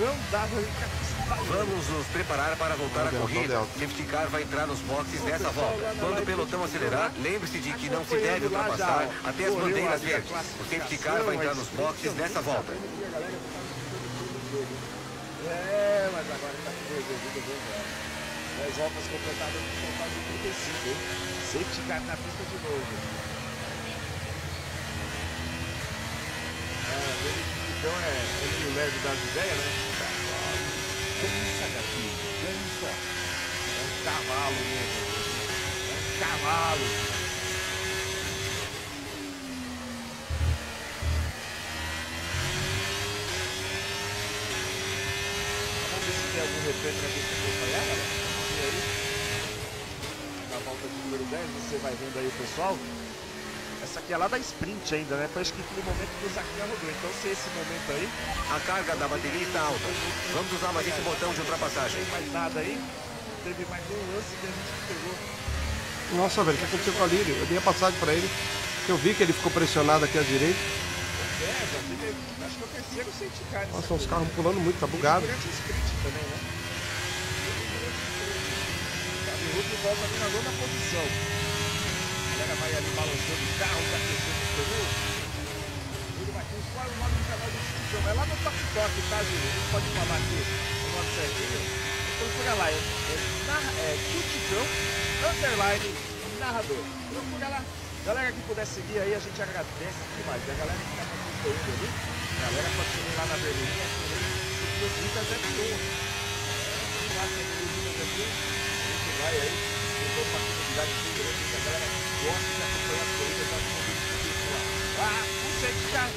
Não dava pra ficar. Vamos nos preparar para voltar à corrida. O safety car vai entrar nos boxes nessa volta. Quando o pelotão acelerar, lembre-se de que não se deve ultrapassar até as bandeiras verdes. O safety car vai entrar nos boxes nessa volta. Mas agora está tudo resolvido, viu, velho? 10 voltas completadas no total de 35, hein? Safety car na pista de novo. Então é meio leve das ideias, né? Pensa, gatinho, pensa. É um cavalo mesmo. É um cavalo. Tem algum retorno para gente acompanhar, galera? E aí, na volta de número 10, você vai vendo aí o pessoal. Essa aqui é lá da sprint ainda, né? Foi acho que no momento que o Zaquinha rodou. Então, se esse momento aí... A carga da bateria está alta. Vamos usar mais esse botão de ultrapassagem. Não tem mais nada aí. Não teve mais nenhum lance que a gente pegou. Nossa, velho, o que aconteceu com o Alírio? Eu dei a passagem para ele. Eu vi que ele ficou pressionado aqui à direita. Acho que é o terceiro safety car. Nossa, os carros pulando muito, tá bugado. Durante o sprint também, né? Durante o sprint. Flávio Huck volta ali na nona posição. galera vai ali balançando o carro, tá aquecendo os pneus. Ele vai ter lá no lado do canal do Titiugão. É lá no TikTok, tá, gente? Você pode falar aqui o nosso certinho. Procura lá, é Titiugão, underline, narrador. Procura lá. Galera que puder seguir aí, a gente agradece demais. E a galera que tá acompanhando ali, a galera pode seguir lá na vermelhinha, o Clube Dicas F1. Vai aí, então uma comunidade muito grande, a galera gosta de acompanhar as corridas, tá? Ah, o Zaca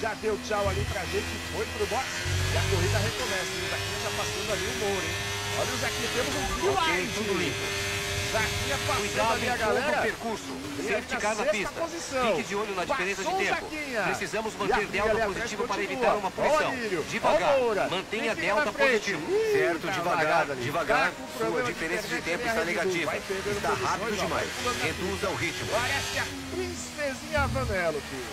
já deu tchau ali pra gente, foi pro box e a corrida recomeça. O Zaquinha já passando ali o Moro, hein? Olha o Zaquinha, temos um glide. Zaquinha passando cuidado ali a galera. O percurso, safety car na pista. Posição. Fique de olho na diferença de tempo. Precisamos manter delta positivo para evitar uma punição. Devagar, mantenha delta positivo. Certo, devagar. Sua diferença de tempo está negativa. Está rápido demais. Reduza o ritmo. Parece a princesinha Vanello, filho.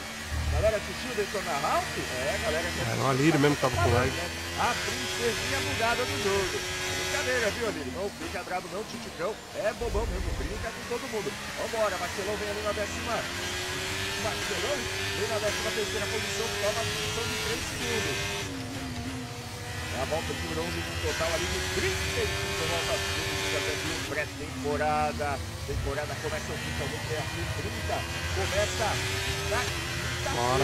Galera, assistiu o Detona Ralph? É, galera. Era o Alírio mesmo que tava com live. A princesinha bugada do jogo. Brincadeira, viu, Alírio? Não fica bravo não, Titiugão. É bobão mesmo, brinca com todo mundo. Vambora, Marcelão vem ali na décima. Marcelão vem na 13ª posição, toma a posição de 3 segundos. A volta de 11 no total ali de 35 voltas do pré-temporada. Temporada começa oficialmente às 30. Começa na quinta-feira. É uma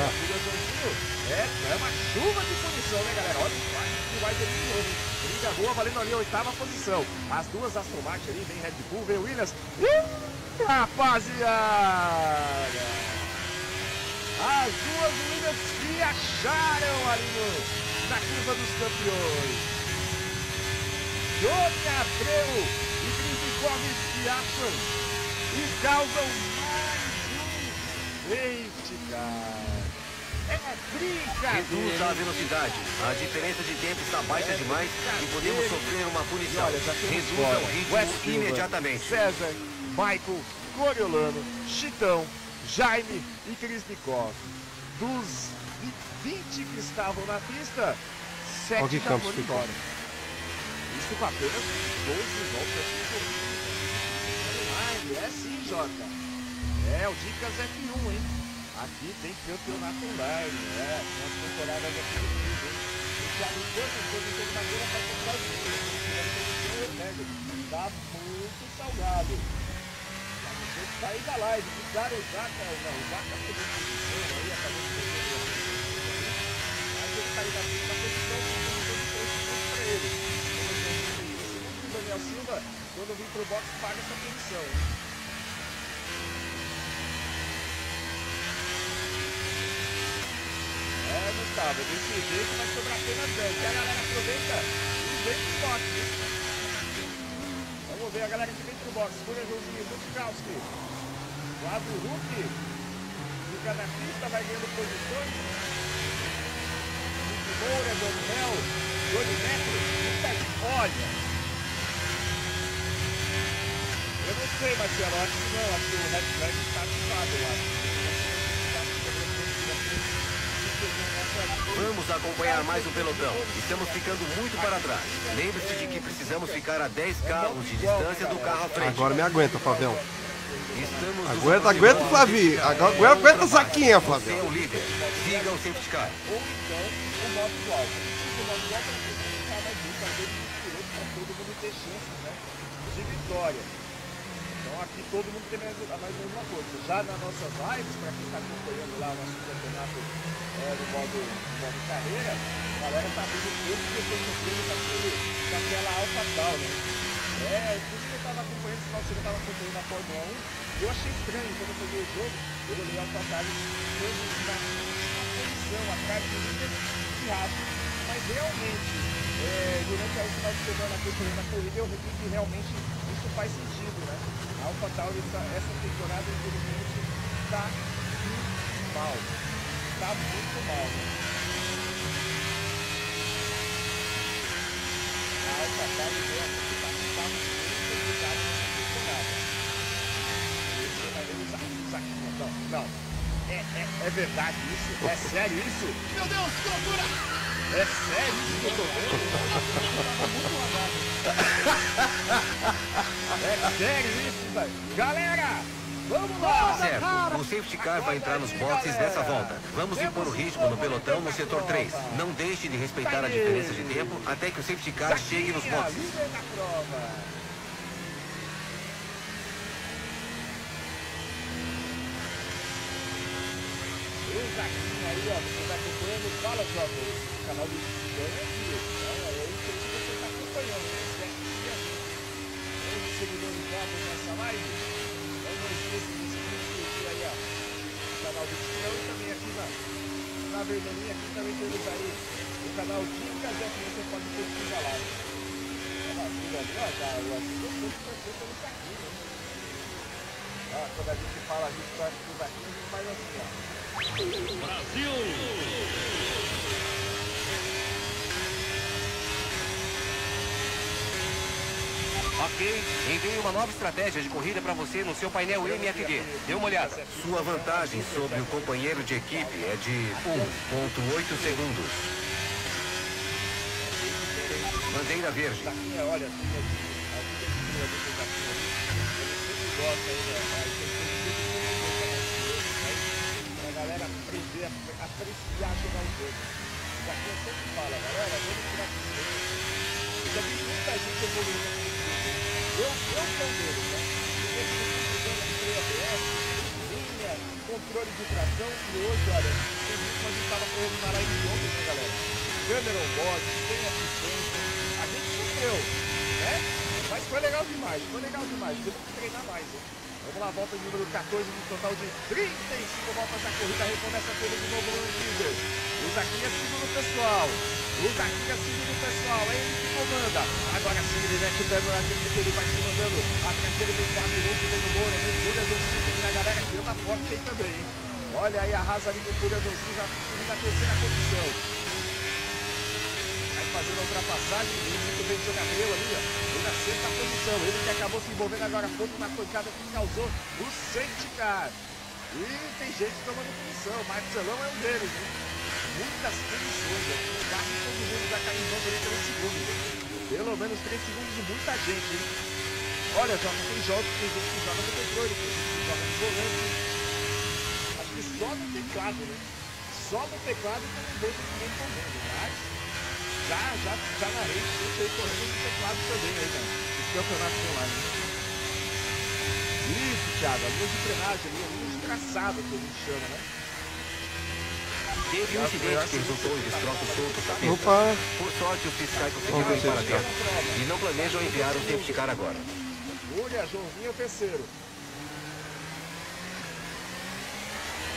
chuva de punição, né, galera? Olha o quadro que vai ter de novo. Briga boa, valendo ali a 8ª posição. As duas Aston Martin ali, vem Red Bull, vem Williams. E, rapaziada! As duas Williams se acharam ali na curva dos campeões. Johnny Abreu e Krisnikov se acham e causam mais um safety car. Reduza a velocidade. A diferença de tempo está baixa demais e podemos sofrer uma punição. Reduza o ritmo Wes Silva, imediatamente. César, Michael, Coriolano, Chitão, Jaime e Krisnikov. Dos 20 que estavam na pista, 7 já foram embora. Isso com apenas 12 voltas. É sim, Jota. É o Dicas F1, hein? Aqui tem campeonato online, né? As temporadas aqui do Clube, hein? O Thiago Padovese tem uma coisa para comprar o Clube. Tá muito salgado. Tem que sair da live. Ficaram o Zaca, o Zaca foi de posição aí, acabou de perder o Zaca. Aí tem que sair da posição, tem para ele. O Daniel Silva, quando vem pro box, paga essa posição. É, Gustavo, desse jeito vai sobrar apenas 10. E a galera aproveita e vem pro box. Vamos ver a galera que vem pro box. Foi o Joãozinho, Butikowski. Flávio Huck. Fica na pista, vai ganhando posições. O Moura, Doni Neto. Olha. Eu não sei, Marcelo, acho que não. Acho que o REDBULL está ativado lá. Vamos acompanhar mais o pelotão. Estamos ficando muito para trás. Lembre-se de que precisamos ficar a 10 carros de distância do carro à frente. Agora me aguenta, Flavião. Aguenta, Flavinho. Agora aguenta, Zaquinha, Flavinho. Você é o líder. Siga o safety car. Ou então, o modo alto. O modo alto é que cada um fazer direito para todo mundo ter chance, né, de vitória. Então aqui todo mundo tem mais alguma coisa. Já nas nossas lives, para quem está acompanhando lá o nosso campeonato do modo carreira, a galera está vendo tudo que eu estou sofrendo daquela alta tal, né? É, tudo que eu estava acompanhando, esse final de semana eu estava acompanhando a Fórmula 1, eu achei estranho quando eu peguei o jogo, eu olhei a alta tal, todos na posição, atrás do líder de rápido, mas realmente, durante a final de semana aqui, na corrida, eu vi que realmente isso faz sentido, né? A AlphaTauri essa temporada, infelizmente, está muito mal. Está muito mal. Né? A AlphaTauri está muito complicada nessa temporada. Você vai ver isso aqui. Não. É verdade isso? É sério isso? Meu Deus, loucura! É sério isso que eu tô vendo? É sério isso, velho. Galera, Vamos lá! Certo, o safety car vai entrar nos boxes dessa volta. Vamos impor o ritmo no pelotão no setor 3. Não deixe de respeitar a diferença de tempo até que o safety car chegue nos boxes. Zaquinha aí, ó, você tá acompanhando, fala só, o canal do Instagram é isso, é isso que você tá acompanhando, né? Você me deu um voto nessa live, então não esqueça de se inscrever aí, ó, no canal do Instagram e também aqui na vermelhinha, aqui também temos aí o canal Dicas F1, você pode pesquisar lá, né? Eu acho que eu tô torcendo isso aqui, né? Ó, quando a gente fala, a gente torce por aqui, a gente faz assim, ó. Brasil! Ok, enviei uma nova estratégia de corrida para você no seu painel MFD. Dê uma olhada. Sua vantagem sobre o companheiro de equipe é de 1,8 segundos. Bandeira verde. Olha, galera, aprender a apreciar jogar o jogo. O Zaquinha sempre fala, galera, vamos tirar com isso. Já vi muita gente evoluindo aqui no jogo. Eu sou deles, né? Eu estou usando a ABS, linha, controle de tração. E hoje, olha, tem gente que a gente estava correndo na live de ontem, né, galera? Câmera, bode, tem assistência. A gente sofreu, né? Mas foi legal demais, foi legal demais. Temos que treinar mais, hein? Vamos lá, volta de número 14, no total de 35 voltas da corrida, recomeça tudo de novo no líder. O Zaquinha segura o pessoal, é ele que comanda. Agora sim, ele mete o pé na frente, ele vai se mandando. Até que ele vem 4 minutos, vem no Moura, vem o Túlio Adolcinho, a galera que anda forte aí também. Olha aí, arrasa ali no Túlio Adolcinho, já na terceira condição. Vai fazendo a ultrapassagem, muito bem de Johnny Abreu ali, ó. Na sexta posição, ele que acabou se envolvendo agora pouco na pancada que causou o safety car. E tem gente tomando punição, Marcelão é um deles, né? Muitas punições, né? Quase todo mundo já caiu em volta de 3 segundos. Pelo menos 3 segundos de muita gente, hein? Olha, só que tem jogos, tem gente que joga no controle, tem gente que joga no volante. Acho que só no teclado, né? Só no teclado que não vejo ninguém comendo, mas... Já na rede, gente aí correndo no teclado também, aí, né? Os campeonatos online. Isso, Thiago, a linha de frenagem ali, a linha de traçado que a gente chama, né? Teve um incidente que resultou em destroços soltos da pista. Opa! Por sorte, os fiscais conseguiram ir para dentro e não planejam enviar o safety car agora. Olha, Joãozinho é o terceiro.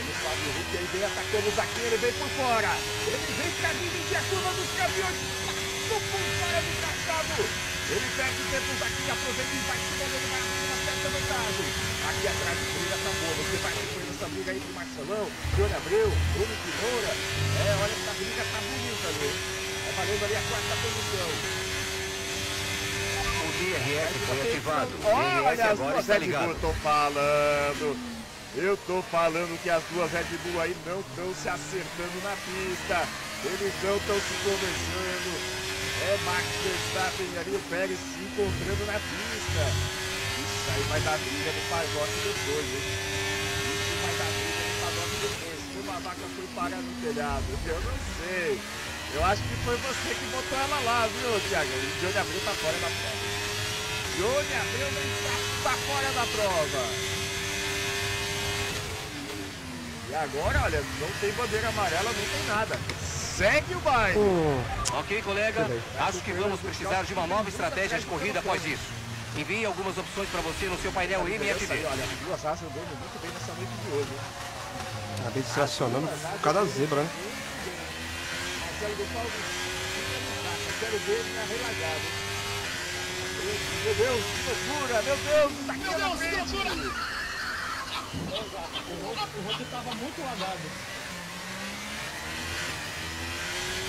O Flávio Huck aí vem atacando o Zaquinha, ele vem por fora. Ele vem pra dividir a curva dos caminhões. Passou por fora do traçado. Ele perde o tempo, o Zaquinha aproveita e vai se movendo, vai com uma certa vantagem. Aqui atrás de primeira tá boa. Você vai acompanhando essa briga aí pro Marcelão, Johnny Abreu, Bruno Moura. É, olha, essa briga tá bonita, viu? Tá valendo ali a 4ª posição. O DRS foi ativado. Olha, as duas Red Bull, tô falando. Eu tô falando que as duas Red Bull aí não estão se acertando na pista. Eles não estão se conversando. É Max Verstappen ali, o Pérez se encontrando na pista. Isso aí vai dar briga no pagote depois, hein? Isso vai dar briga no pagote depois. Como a vaca foi parar no telhado? Eu não sei. Eu acho que foi você que botou ela lá, viu, Thiago? O Johnny Abreu tá fora da prova. Johnny Abreu tá fora da prova. E agora, olha, não tem bandeira amarela, não tem nada. Segue o baile. Ok, colega. Acho que vamos precisar de uma nova estratégia de corrida após isso. Envie algumas opções para você no seu painel MFD. Olha, as duas raças andando muito bem nessa noite de hoje. Acabei se acionando cada zebra, né? Quero ver na relagada. Meu Deus, que loucura! Meu Deus, tá aqui na frente! O Rock estava muito lagado.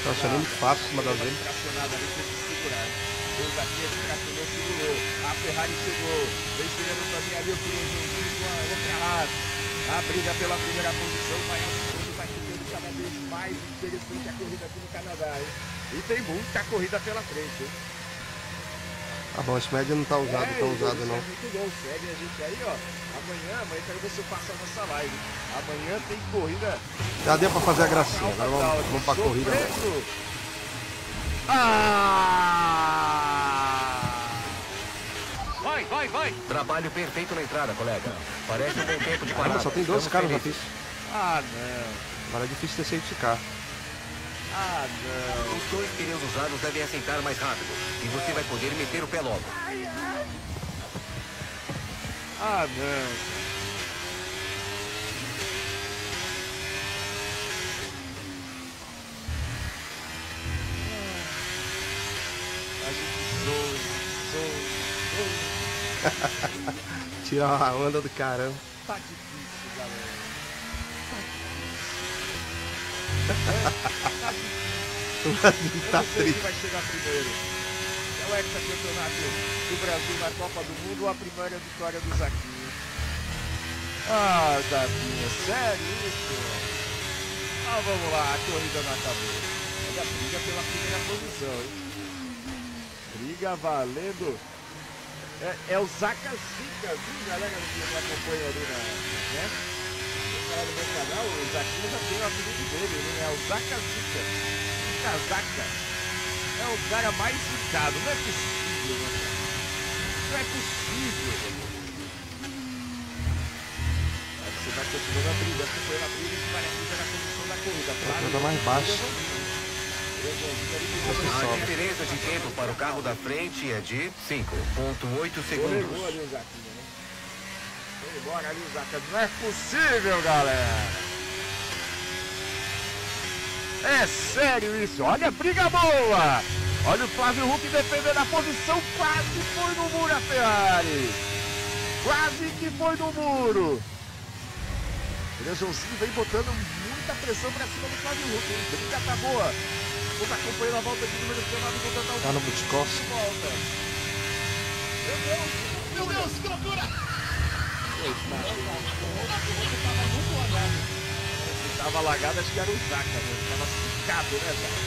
Tá achando fácil em cima da gente. Tracionado ali, teve que segurar. O Zaquinha segurou. A Ferrari chegou. Vem chegando também ali o Coriolano com a outra raça. A briga pela primeira posição vai aumentando, vai ficando cada vez mais interessante a corrida aqui no Canadá, hein? E tem muita corrida pela frente, hein? A Rocha Média não tá usado, não. Muito bom, segue a gente aí, ó. A amanhã, amanhã quero ver se eu passo a nossa live. Amanhã tem corrida. Já deu pra fazer a gracinha, agora vamos pra corrida. Vai, vai, vai! Trabalho perfeito na entrada, colega. Parece um bom tempo de parada. Só tem 12 caras na pista. Ah, não. Agora é difícil ter safety car. Ah, não. Os dois pneus usados devem assentar mais rápido. E você vai poder meter o pé logo. Ah, não. A gente zoa. Tira a onda do caramba. Tá difícil, galera. Tá difícil. Tá difícil. Tá triste. Quem vai chegar primeiro? É o hexacampeonato do Brasil na Copa do Mundo ou a primeira vitória do Zaquinho? Ah, Davinha, sério isso? Ah, vamos lá, a corrida não acabou. Olha a briga pela primeira posição, hein? Briga valendo. É o Zaca Zica, viu, galera, que nos acompanha ali na, né? No meu canal, o Zaquinho já tem o apelido dele, né? É o Zaca Zica. Zica Zaca. É o cara mais zicado. Não é possível, né? Não é possível. Aí você vai continuando a briga, acompanhando a briga e parece que já na posição da corrida. Tá mais baixo. A diferença de tempo para o carro da frente é de 5,8 segundos. Pegou ali o Zaca, né? Foi embora ali o Zaca. Não é possível, galera. É sério isso. Olha a briga boa. Olha o Flávio Huck defendendo a posição. Quase foi no muro a Ferrari. Quase que foi no muro. O Joãozinho vem botando muita pressão para cima do Flávio Huck. A briga tá boa. Vamos acompanhando a volta de número 19, vou tentar o... Tá no Butikowski. Meu Deus, que loucura! Ele tava lagado, acho que era o Zaca, né? Ele tava cicado, né, Zaca?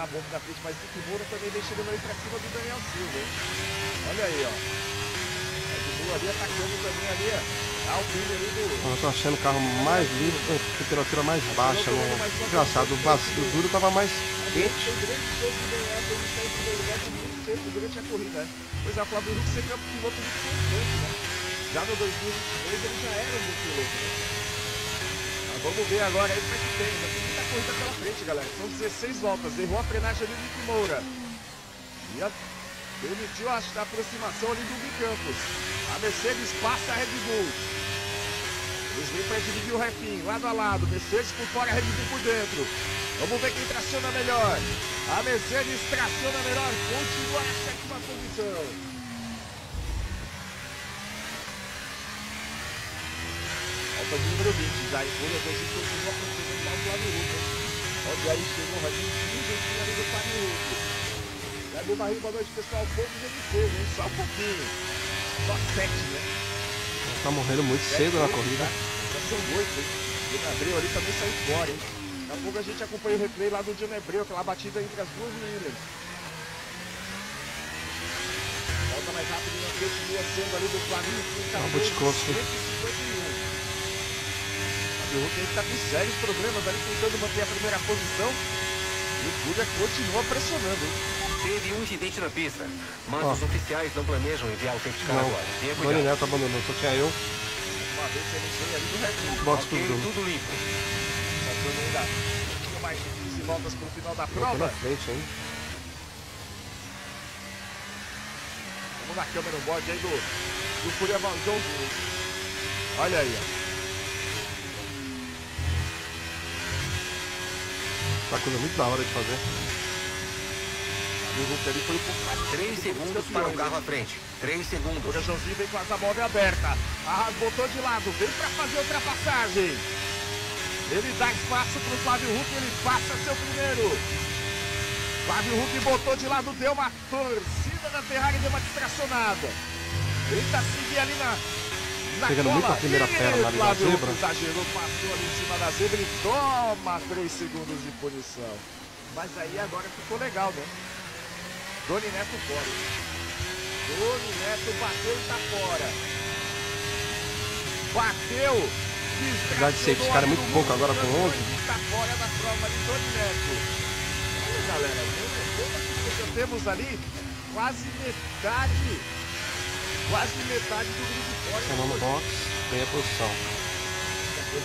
Tá bom na frente, mas o Kimura também vem chegando ali pra cima do Daniel Silva, hein? Olha aí, ó. A Kimura ali atacando também ali, ó. Eu tô achando o carro mais livre, com a temperatura mais baixa. No... Engraçado, o duro tava mais quente. Durante a corrida, pois a Flávio Huck sempre é um piloto muito constante, né? Já no 2022 ele já era um piloto. Mas vamos ver agora aí como é que tem. Já tem muita corrida pela frente, galera. São 16 voltas. Errou a frenagem ali do Henrique Moura. E a... permitiu a aproximação ali do Bicampos. A Mercedes passa a Red Bull. Eles vêm para dividir o refim, lado a lado. Mercedes por fora, Red Bull por dentro. Vamos ver quem traciona melhor. A Mercedes traciona melhor. Continua na sétima posição. Falta de número 20. Jairinho continua com o principal do lado do Onde aí chegou o Radinho e ali do Flávio Huck. Cadê o barril? Boa noite, pessoal. Pouco já que seja, hein? Só um pouquinho. Só 7, né? Tá morrendo muito cedo na corrida. Já são 8, hein? O Johnny Abreu ali também saiu fora, hein? Daqui a pouco a gente acompanha o replay lá do Johnny Abreu, aquela batida entre as duas Williams. Volta mais rápido na frente, ia sendo ali do Flamengo. O Butikowski. O Butikowski tá com sérios problemas ali, tentando manter a primeira posição. E o Buda continua pressionando, hein? Teve um incidente na pista, mas os oficiais não planejam enviar o safety car agora. Doni Neto abandonou, só tinha eu. Uma vez que ele foi ali do Red Bull. Ok, tudo limpo. Passando ainda um pouquinho mais de 15 voltas para o final da prova. Frente, hein? Vamos na câmera no bode aí do Fúria Valdão. Olha aí, ó. Tá coisa muito da hora de fazer. Ali foi um pouco mais 3 segundos para o carro à frente. 3 segundos. O Joãozinho vem com a asa móvel aberta. Arras botou de lado. Vem para fazer ultrapassagem. Ele dá espaço para o Flávio Huck. Ele passa seu primeiro. Flávio Huck botou de lado. Deu uma torcida na Ferrari. Deu uma distracionada. Tenta seguir ali na chegando cola. Muito a primeira perna ali na zebra. Exagerou, passou ali em cima da zebra. Ele toma 3 segundos de punição. Mas aí agora ficou legal, né? Doni Neto fora. Doni Neto bateu e tá fora. Bateu. Apesar de safety esse cara é muito pouco agora com 11. Tá fora da prova de Doni Neto. Olha, galera, temos ali quase metade do grupo fora. Chamando o box, ganha posição.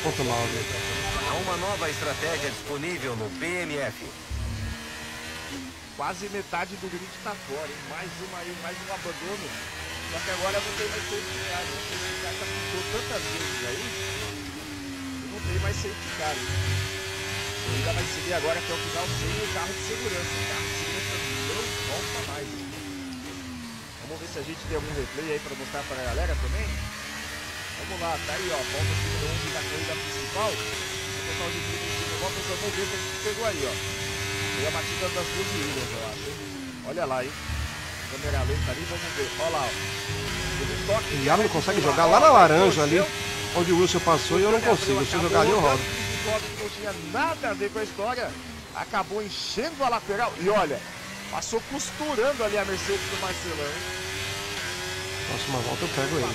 Ponto 9. Há uma nova estratégia disponível no PMF. Quase metade do grid está fora, hein? Mais um abandono. Só que agora não tem mais safety car. O cara já pintou tantas vezes aí, não tem mais safety car. Ainda vai seguir agora até o final sem o carro de segurança. O carro de segurança não volta mais. Vamos ver se a gente tem algum replay aí para mostrar para a galera também. Vamos lá, tá aí ó, volta o número 11 da corrida principal. O pessoal de cima volta, só vamos ver se a gente pegou aí ó. Foi a batida das duas ilhas, eu acho. Olha lá, hein? Câmera lenta ali, vamos ver. Olha lá, ó. O Iago não consegue jogar lá na laranja ali, onde o Wilson passou, e eu não consigo. Se eu jogar ali, eu rodo. Não tinha nada a ver com a história. Acabou enchendo a lateral. E olha, passou costurando ali a Mercedes do Marcelão. Próxima volta eu pego ele.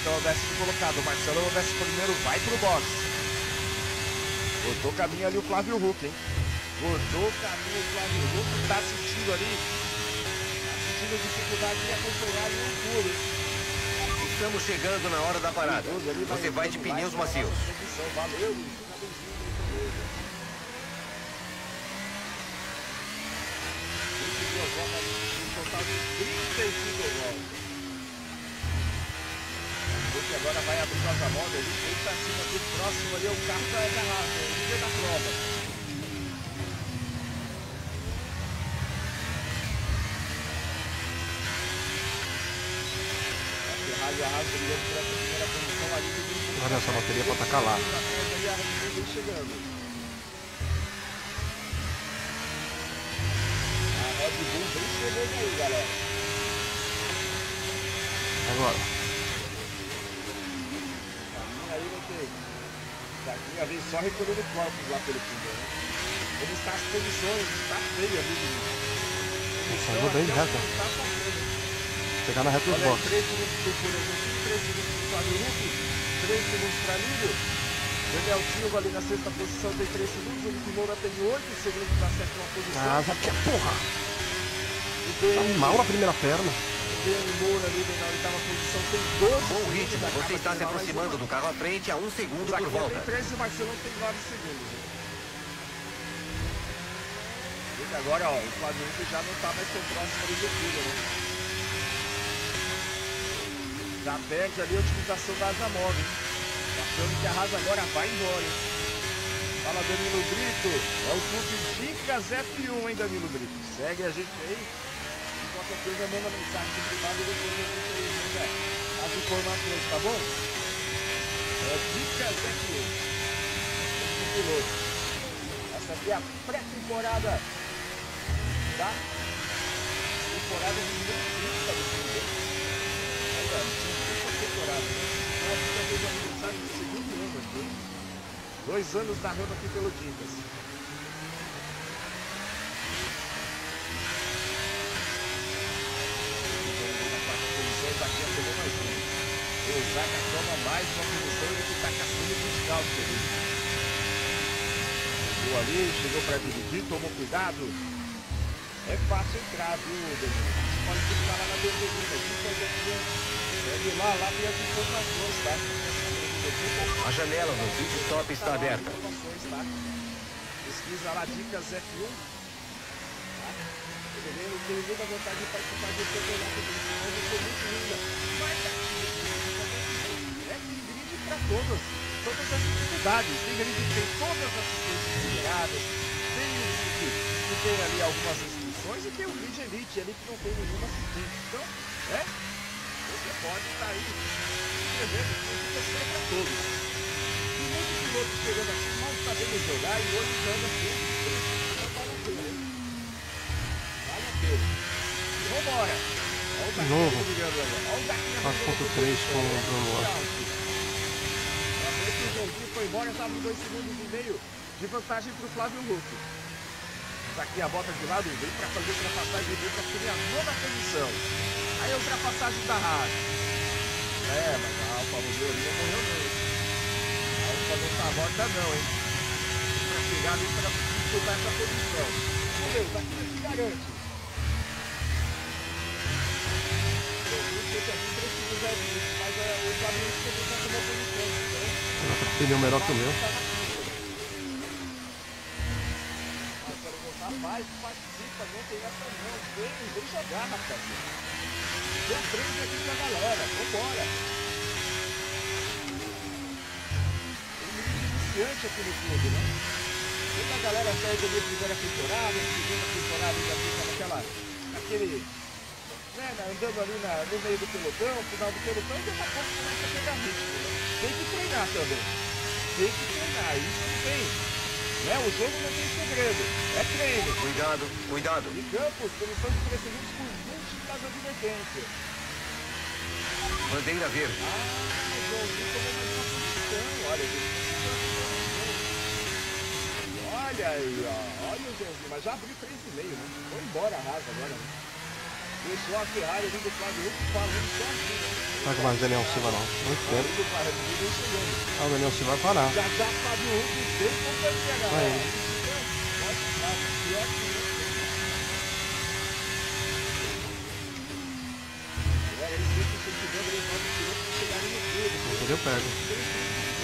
Então o décimo colocado, o Marcelão o décimo primeiro, vai pro box. Cortou o caminho ali o Flávio Huck, hein? Cortou o caminho o Flávio Huck, tá sentindo ali, tá sentindo dificuldade de acompanhar o muro. Estamos chegando na hora da parada, você vai de pneus macios. Valeu! Total de 35 voltas. Que agora vai abrir para a moda, ele vem para cima do próximo ali, o carro já é agarrado, é o líder da prova. A Ferrari arrasa ele para a primeira posição ali. Olha essa bateria para atacar lá. A REDBULL vem chegando aí, galera. Agora. Daqui a vez só recolhendo corpos lá pelo fundo. Ele está as posições, está feio ali. Só vou bem reta. Chegar na reta do box. 3 minutos do Coriolano, 3 minutos do Flávio Huck, 3 segundos para Alírio. Daniel Silva ali na sexta posição tem 3 segundos. O Coriolano tem 8 segundos na sétima posição. Casa que porra! Tá mal na primeira perna. Moura ali na oitava posição, tem 12. Bom ritmo, você está se aproximando do carro à frente a 1 segundo por volta. Tem 13, o Marcelão tem 9 segundos. E agora, ó, o Flamengo já não está mais tão próximo do Getúlio, né? Já perde ali a utilização da asa móvel. Achando que a asa agora vai embora, hein? Fala, Danilo Brito. É o Clube Dicas F1, hein, Danilo Brito? Segue a gente aí. Qualquer coisa, manda mensagem de privado e depois eu vou te dizer as informações, tá bom? É Dicas F1. Essa aqui é a pré-temporada da temporada de 2023. Olha, tinha muita temporada. Nós estamos aniversário do segundo ano aqui. 2 anos da rama aqui pelo Dicas. Aqui até mais um. O Zaca toma mais uma posição do que está caçando o Butikowski ali. Chegou ali, chegou para dividir, tomou cuidado. É fácil entrar, viu, Daniel? Pode ficar lá na despedida. Segue lá, lá tem as informações, tá? A janela do vídeo top está aberta. Tá? Pesquisa lá, Dicas F1. Eu tenho muita vontade de participar desse campeonato, mas eu sou muito linda. Mas é grid para todas as dificuldades. Tem grid que tem todas as dificuldades, tem o que tem ali algumas inscrições e tem o grid elite ali que não tem nenhuma assistência. Então, né? Você pode estar aí escrevendo que você é para todos. E muitos pilotos chegando aqui mal sabendo jogar e hoje estando assim. Vambora! De novo, 4.3 com o Bruno. Foi embora, estava 2 segundos e meio de vantagem para o Flávio Huck. Tá aqui a bota de lado e vem para fazer ultrapassagem e vem para subir a nona posição. Aí a ultrapassagem da Haas. É, mas a Alfa Romeo não morreu mesmo. A Alfa não tá morta não, hein? Para chegar ali para disputar essa posição. Meu Deus, aqui não se garante. Pneu melhor que o meu. Rapaz, participa, não tem essa não. Vem jogar, rapaz. Tem a frente aqui da galera. Vambora. Tem muito iniciante aqui no clube, né? Tem a galera sai do meio primeira temporada, segunda temporada já fica naquela. Aquele. Né, andando ali no meio do pelotão, no final do pelotão, e daqui a pouco começa a pegar ritmo. Tem que treinar também. Tem que treinar, isso não tem. É, o jogo não tem segredo, é treino. Cuidado, cuidado. E Campos, comissão de crescimento por 20 caso de advertência. Bandeira verde. Ah, o Joãozinho tomou mais uma posição, olha aí. Olha aí, ó. Olha o Joãozinho, mas já abriu 3,5, né? Foi embora a Haas agora, né? Deixou a Ferrari ali do Flávio Huck falando sozinho, né? Não vai mais o Daniel Silva não. Muito tempo. Ah, o Daniel Silva vai parar. Já Flávio Huck deu companhia, galera. Pode ficar, pior que isso. Agora eles vêm com o sentido, eles vão com o piloto que chegarem no clube. Eu pego.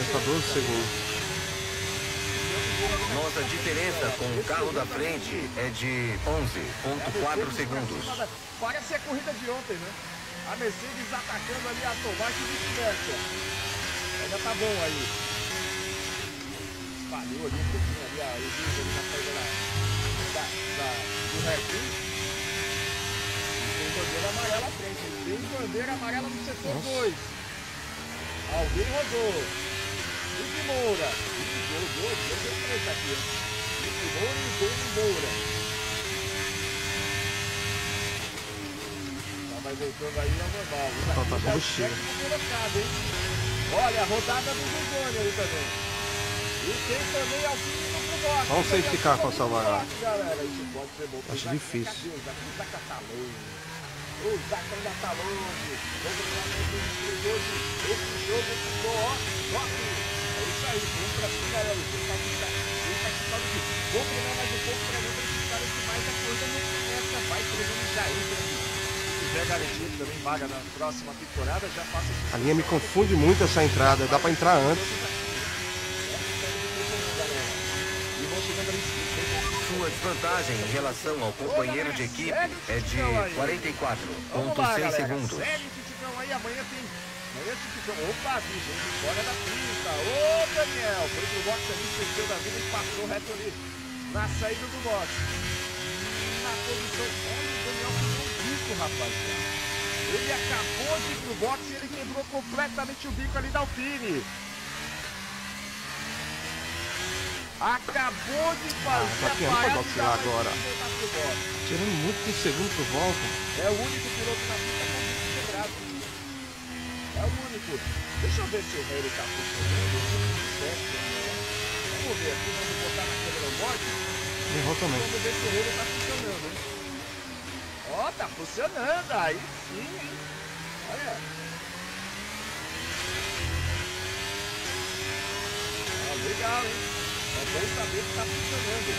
Resta 12 segundos. Nossa diferença com o carro da frente é de 11,4 segundos. Parece a corrida de ontem, né? A Mercedes atacando ali a Tomás e vice-versa. Ainda tá bom aí. Espalhou ali um pouquinho ali a Elisa ali na saída do REDBULL. Tem bandeira amarela à frente. Tem bandeira amarela no setor 2. Alguém rodou. E de Moura. Dois três aqui. E de Moura e dois de Moura. Vai voltando aí ao normal. Tá com mochila. Olha, a rodada do Zidane ali também. E tem também ao fim do Fugote. Olha o safety car para salvar. Acho difícil. O Zaca tá longe. O Zaca ainda tá longe. Hoje, esse jogo ficou, ó, top. É isso aí. Vamos pra cima, galera. Vamos participar do vídeo. Vamos treinar mais um pouco para não precisar de mais a coisa. Não começa, vai treinando já entra. É garantido também, vaga na próxima temporada, já passa... A linha me confunde muito essa entrada, dá pra entrar antes. Sua desvantagem em relação ao companheiro de equipe é de 44,6 segundos. Segue Titiugão aí, amanhã tem... Amanhã Titiugão, opa, gente, fora da pista. Ô, Daniel, foi pro box ali, esqueceu da vida e passou reto ali, na saída do box. Na posição, olha o Daniel... Rapaz, ele acabou de ir pro box e ele quebrou completamente o bico ali da Alpine. Acabou de fazer a parada e agora. Tirando muito de segundo pro volta. É o único piloto na pista com o bico quebrado. É o único. Deixa eu ver se o Reiro tá funcionando. Vamos ver aqui, vamos botar na câmera o box. Errou também. Vamos ver se o Reiro tá funcionando, hein? Ó, tá funcionando, aí sim, hein? Olha. Ah, legal, hein? É bom saber que tá funcionando.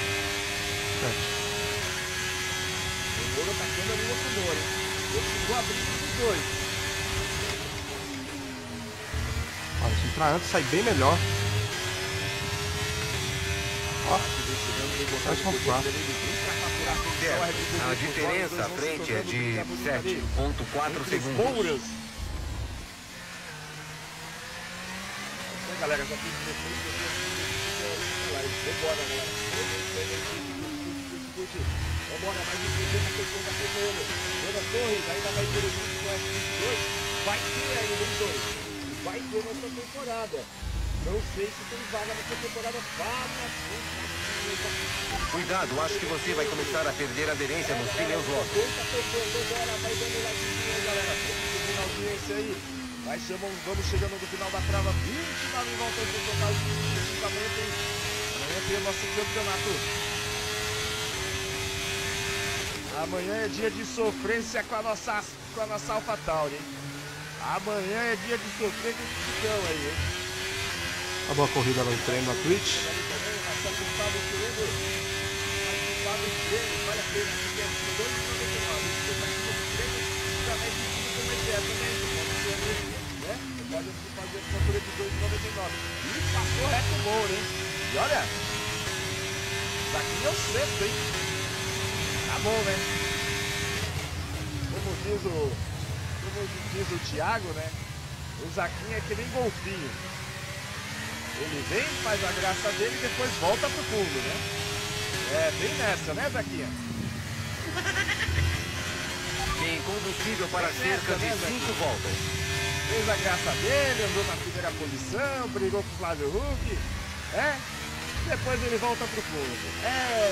O Moro tá sendo ali outro Moro, hein? Eu vou abrir os dois. Olha, se entrar antes, sai bem melhor. Ó, acho que vamos lá. A diferença à frente é de 7,4 segundos. Vai ter nessa temporada. Não sei se tem vaga nessa temporada. Cuidado, acho que você vai começar a perder a aderência nos pneus logo. Vai chamando, vamos chegando no final da trava. 29 voltas no total. Amanhã tem o nosso campeonato. Amanhã é dia de sofrência com a nossa AlphaTauri, hein? Amanhã é dia de sofrência com o chão aí, hein? Uma boa corrida lá no treino na Twitch. Pode fazer a fatura de 2,99. E passou reto bom, hein? E olha, isso aqui deu certo, hein? Tá bom, né? Como diz o Thiago, né? O Zaquinha é que nem golfinho. Ele vem, faz a graça dele e depois volta pro fundo, né? É, bem nessa, né, Zaquinha? Tem combustível para cerca de 5 voltas. Fez a graça dele, andou na primeira posição, brigou com o Flávio Huck, é? Depois ele volta pro fundo. É,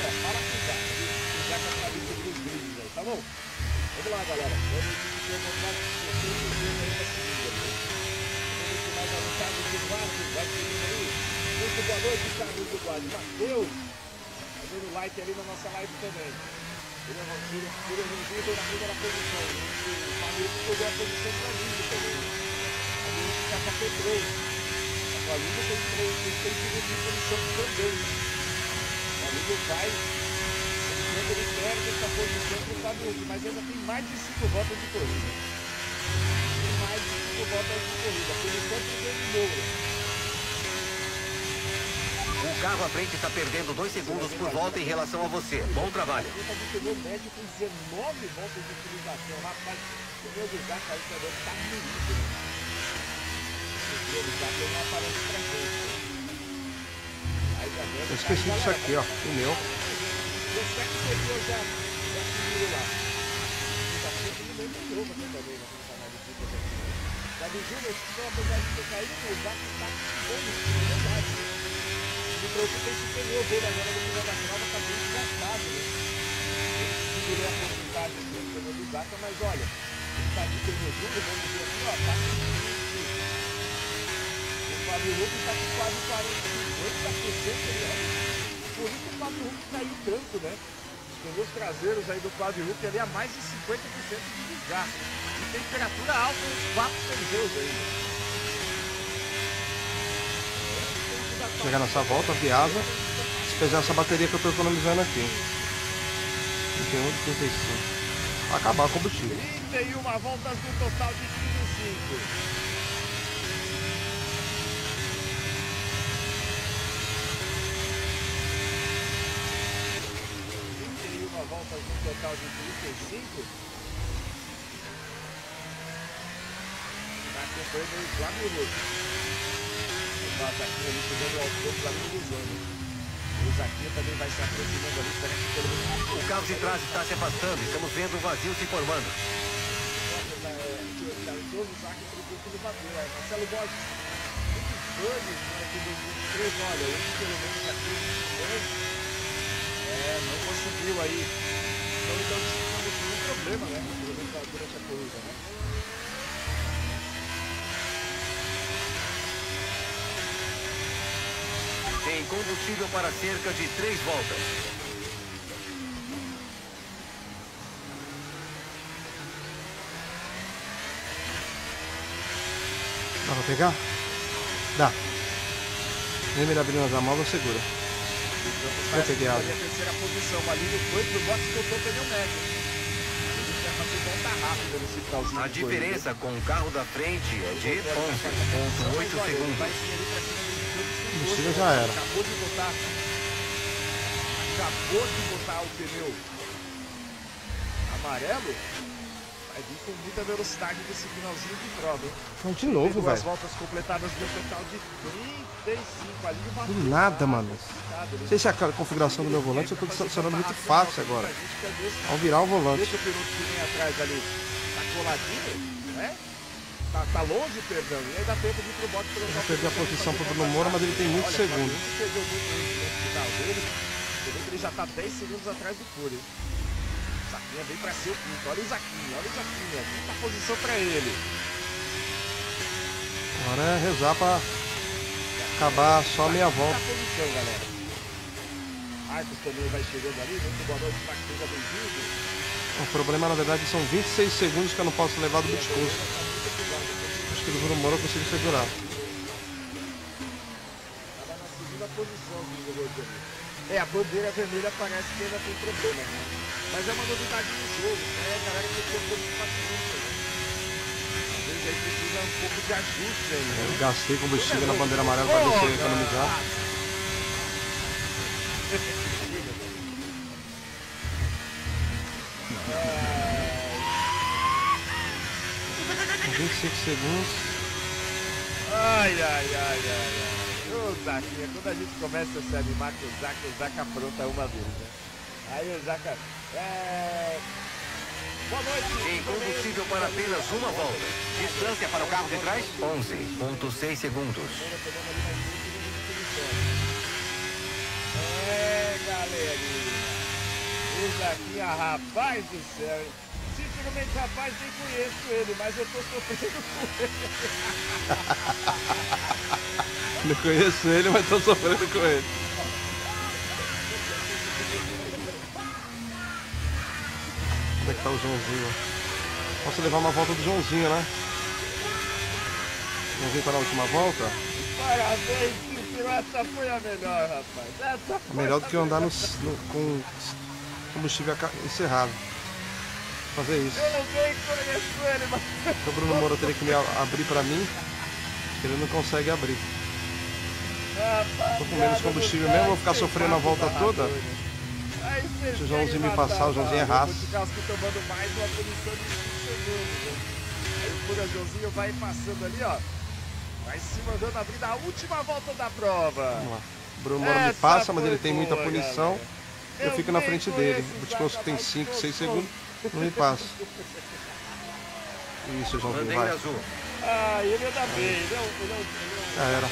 fala com o Zaca, o Zaca tá vindo pros vídeos aí, tá bom? Vamos lá, galera. Vamos mostrar pra vocês o vídeo aí da seguida. Vamos ver mais avançado do quarto, vai seguindo aí. Muito boa noite, Carlos do Guardi. Mateus, fazendo like ali na nossa live também. Ele é vendido na primeira posição. O Fabrício pegou a posição para Luz também. A Luz já passou 3. A Luz tem 3 segundos de posição também. A Luz cai. Quando ele perde essa posição para o Fabrício, mas ainda tem mais de 5 voltas de corrida. Tem mais de 5 voltas de corrida. Por enquanto, o Doni Neto. O carro à frente está perdendo 2 segundos por volta em relação a você. Bom trabalho. O médio com 19 voltas de utilização. Rapaz, o meu lugar caiu também. Tá bonito. O meu lugar tem uma aparência pra gente. Eu esqueci disso aqui, ó. O meu. Você que perdeu já. Já subiu lá. Tá sempre no meio do novo aqui também, né? Já me juro, eu estou acordado de ter caído. O lugar tá bonito, verdade. O produto tem que pneu dele agora no final da prova, tá bem desgastado, né? Ele segurou a oportunidade de ter o pneu do Zaca, mas olha, tá de pneu duro, vamos ver aqui, ó, tá com 20. O Flávio Huck tá com quase 40%, 50% ali, ó. Por isso o Flávio Huck caiu tanto, né? Os pneus traseiros aí do Flávio Huck ali a mais de 50% de desgaste. E temperatura alta nos 4 pneus aí, né? Chegar nessa volta, viável. Despejar essa bateria que eu estou economizando aqui. 31, 35. Acabar o combustível. 31 voltas no total de 35. Voltas no total de 35. Está acompanhando o Flávio Huck. O Zaquinha ali chegando ao topo da Luzana. O Zaquinha também vai se aproximando ali. O carro de trás está se afastando. Estamos vendo um vazio se formando. Marcelo Borges. Muitos doidos aqui do 23. Olha, hoje pelo menos aqui. É, não conseguiu aí. Então, estamos com um problema, né? Pelo menos durante a corrida, né? Tem combustível para cerca de 3 voltas. Dá pra pegar? Dá. Lembra de abrir as mãos, segura. Então, peguei a terceira posição. O Alírio foi pro box e botou o pneu médio. A diferença com o carro da frente é de 11,8 segundos. Mentira, já era. Acabou de botar o pneu amarelo. Vai vir com muita velocidade nesse finalzinho de prova, hein? Então, de novo, velho. Duas voltas completadas no total de 35 ali. Do nada, mano. Não sei se é a configuração do meu volante, eu tô adicionando muito fácil agora. Ao virar o volante. Deixa o piloto que vem atrás ali. Tá coladinho, né? Tá longe, perdão, e aí dá tempo de ir pro bote. Já perdeu a posição pro Bruno Moura, mas ele tem muitos segundos. Ele já tá 10 segundos atrás do Fúria. O Zaquinha vem pra ser o quinto. Olha o Zaquinha. Quinta posição pra ele. Agora é rezar pra acabar só meia volta. Posição, galera. Marcos também vai chegando ali. Muito boa noite, Marcos, seja bem-vindo. O problema, na verdade, são 26 segundos que eu não posso levar do Butikowski. Acho que do Bruno Moura eu consigo segurar. Estava na segunda posição do jogador ali. É, a bandeira vermelha parece que ainda tem problema, né? Mas é uma novidade do jogo, né? A galera que tem pouco de paciência, né? Às vezes aí precisa um pouco de ajuste aí, né? Eu gastei combustível na bandeira amarela para você economizar. Com 25 segundos. Ai, ai, ai, ai, ai. Ô, Zaquinha, quando a gente começa a se animar com o Zaca apronta uma vez, né? Aí o Zaca... Boa noite. Tem combustível para apenas uma volta. Distância para o carro de trás? 11,6 segundos. É, galerinha. Isso aqui, rapaz do céu. Sinceramente, rapaz, nem conheço ele, mas eu tô sofrendo com ele. Não conheço ele, mas tô sofrendo com ele. Onde é que tá o Joãozinho? Posso levar uma volta do Joãozinho, né? Joãozinho tá na última volta? Parabéns, Cícero. Essa foi a melhor, rapaz. Essa foi melhor do que andar com combustível encerrado. Fazer isso. Eu não sei conhecer ele, mas... O Bruno Moura teria que me abrir pra mim. Ele não consegue abrir. Rapaz, tô com menos combustível mesmo, vou ficar sofrendo a volta toda. Se o Joãozinho me passar, o Joãozinho é raça. O Butikowski tomando mais uma punição de 5 segundos. Aí o Pura Joãozinho vai passando ali, ó. Vai se mandando abrir na última volta da prova. Vamos lá. Bruno Moura me passa, mas ele tem muita punição. Eu fico na frente dele. O Butikowski tem 5, 6 segundos. Não me passa. Isso, o Joãozinho vai. Ah, ele anda bem. Já era.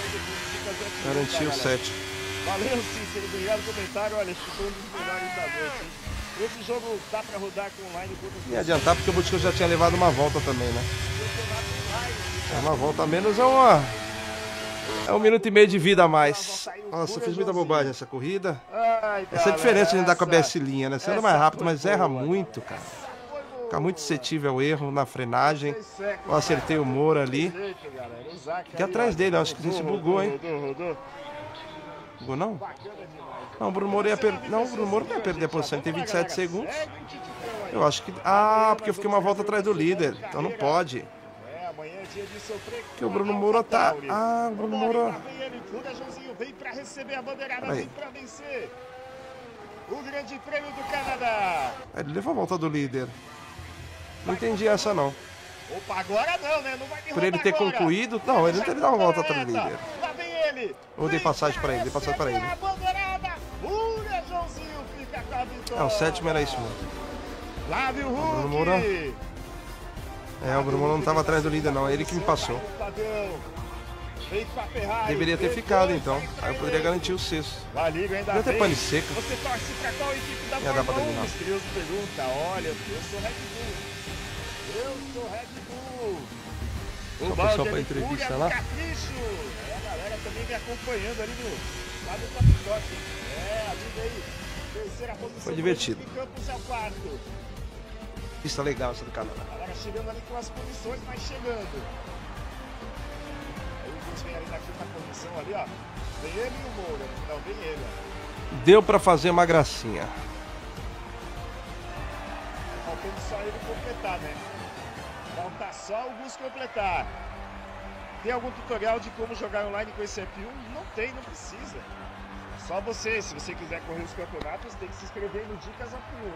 Garantiu o 7. Valeu, Cícero, obrigado pelo comentário. Olha, esse foi um dos melhores da noite. Esse jogo dá pra rodar com online. E adiantar, porque o Butikowski já tinha levado uma volta também, né? É uma volta a menos, é um minuto e meio de vida a mais. Nossa, eu fiz muita bobagem nessa corrida. Essa é a diferença de andar com a BS linha, né? Você anda mais rápido, mas erra muito, cara. Fica muito suscetível ao erro na frenagem. Eu acertei o Moura ali. E atrás dele, acho que a gente bugou, hein? Não? Não, o Bruno Moura ia perder. Não, o Bruno Moura não ia perder a posição. Ele tem 27 segundos. Eu acho que... Ah, porque eu fiquei uma volta atrás do líder. Então não pode. Porque o Bruno Moura tá... Ah, o Bruno Moura... Aí. Ele levou a volta do líder. Não entendi essa, não. Opa, agora não, né? Não vai me roubar. Por ele ter agora concluído... Não, ele não teve dado uma volta atrás do líder. Lá vem ele. Ou dei passagem pra ele, dei passagem pra ele. É, o sétimo era isso mesmo. Flávio Huck. Bruno Moura. É, o Bruno Moura não tava atrás do líder, não. É ele que me passou. Deveria ter ficado, então. Aí eu poderia garantir o sexto. Deve ter pane seca. Ia dar pra terminar. Olha, eu sou REDBULL. Eu sou REDBULL. O pessoal para entrevista lá. É, a galera também me acompanhando ali no lado do top-top. É, ajuda aí. Terceira posição. Foi divertido. Isso é legal, isso do canal. A galera chegando ali com as posições, mas chegando. Aí o Luz vem ali na quinta posição ali, ó. Vem ele e o Moura. Não, vem ele, ó. Deu para fazer uma gracinha. Faltando só ele completar, né? Falta só o Gus completar. Tem algum tutorial de como jogar online com esse F1? Não tem, não precisa. Só você, se você quiser correr os campeonatos, tem que se inscrever no Dicas F1.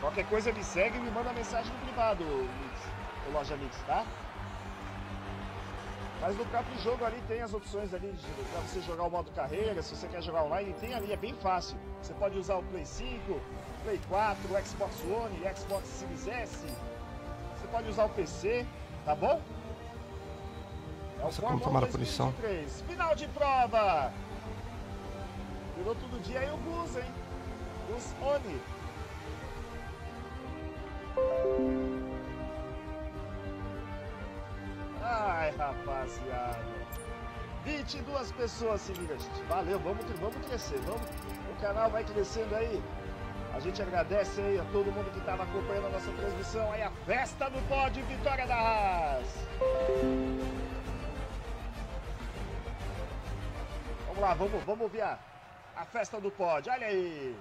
Qualquer coisa me segue e me manda mensagem no privado, o Loja Mix, tá? Mas no próprio jogo ali tem as opções ali pra você jogar o modo carreira, se você quer jogar online, tem ali, é bem fácil. Você pode usar o Play 5, Play 4, o Xbox One, o Xbox Series S. Você pode usar o PC, tá bom? Nossa, como tomaram a punição. Final de prova! Virou todo dia aí o Gus, hein? Gus Oni. Ai, rapaziada. 22 pessoas seguidas. Valeu, vamos crescer, o canal vai crescendo aí. A gente agradece aí a todo mundo que estava acompanhando a nossa transmissão. Aí a festa do pódio, vitória da Haas. Vamos lá, vamos ouvir a festa do pódio, olha aí.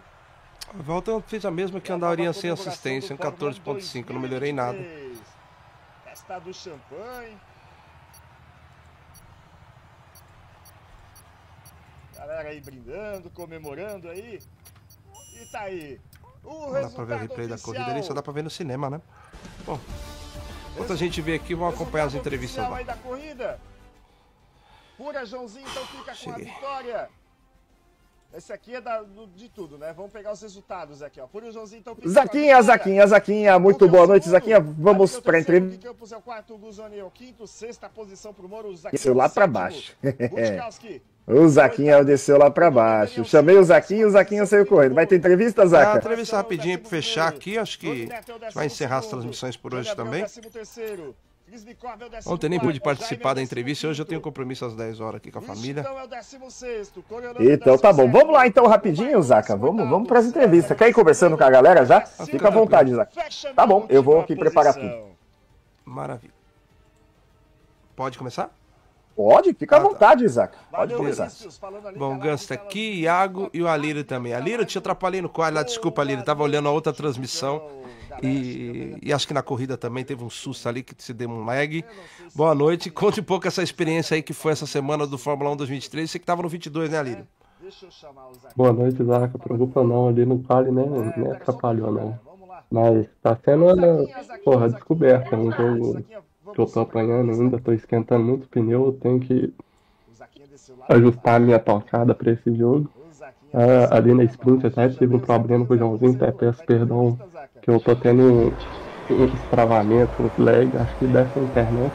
A volta eu fiz a mesma que andaria sem assistência, em 14.5, não melhorei nada. Festa do champanhe. Galera aí brindando, comemorando aí. E tá aí o resultado. Não dá pra ver o replay da corrida ali, só dá pra ver no cinema, né? Bom, enquanto a gente vê aqui, vamos acompanhar as entrevistas lá. Da corrida. Pura Joãozinho, então fica com a vitória. Esse aqui é de tudo, né? Vamos pegar os resultados aqui, ó. Pura Joãozinho, então fica Zaquinha, muito boa noite, Zaquinha. Vamos pra entrevista. O quarto, o quinto, sexta posição pro Moro, o Zaquinha. Desceu lá pra baixo. Butikowski. O Zaquinha desceu lá pra baixo. Eu chamei o Zaquinha e o Zaquinha saiu correndo. Vai ter entrevista, Zaca? Uma entrevista rapidinha pra fechar aqui. Acho que vai encerrar as transmissões por hoje também. Ontem nem pude participar da entrevista. Hoje eu tenho compromisso às 10 horas aqui com a família. Então tá bom. Vamos lá então rapidinho, Zaca. Vamos pras entrevistas. Quer ir conversando com a galera já? Fica à vontade, Zaca. Tá bom, eu vou aqui preparar tudo. Maravilha. Pode começar? Pode, fica à vontade, Zaca. Pode começar. Bom, o Ganso tá aqui, Iago e o Alírio também. Alírio, te atrapalhei no quadro lá, desculpa, Alírio. Tava olhando a outra transmissão e acho que na corrida também teve um susto ali que se deu um lag. Boa noite, conte um pouco essa experiência aí que foi essa semana do Fórmula 1 2023. Você que tava no 22, né, Alírio? Boa noite, Zaca. Preocupa não, ali no quadro nem atrapalhou, não. Mas tá sendo uma descoberta, um jogo que eu tô apanhando ainda, tô esquentando muito o pneu, eu tenho que ajustar a minha tocada para esse jogo. Ali na sprint até tive um problema com o Joãozinho, até peço perdão que eu tô tendo um travamento, um lag, acho que dessa internet.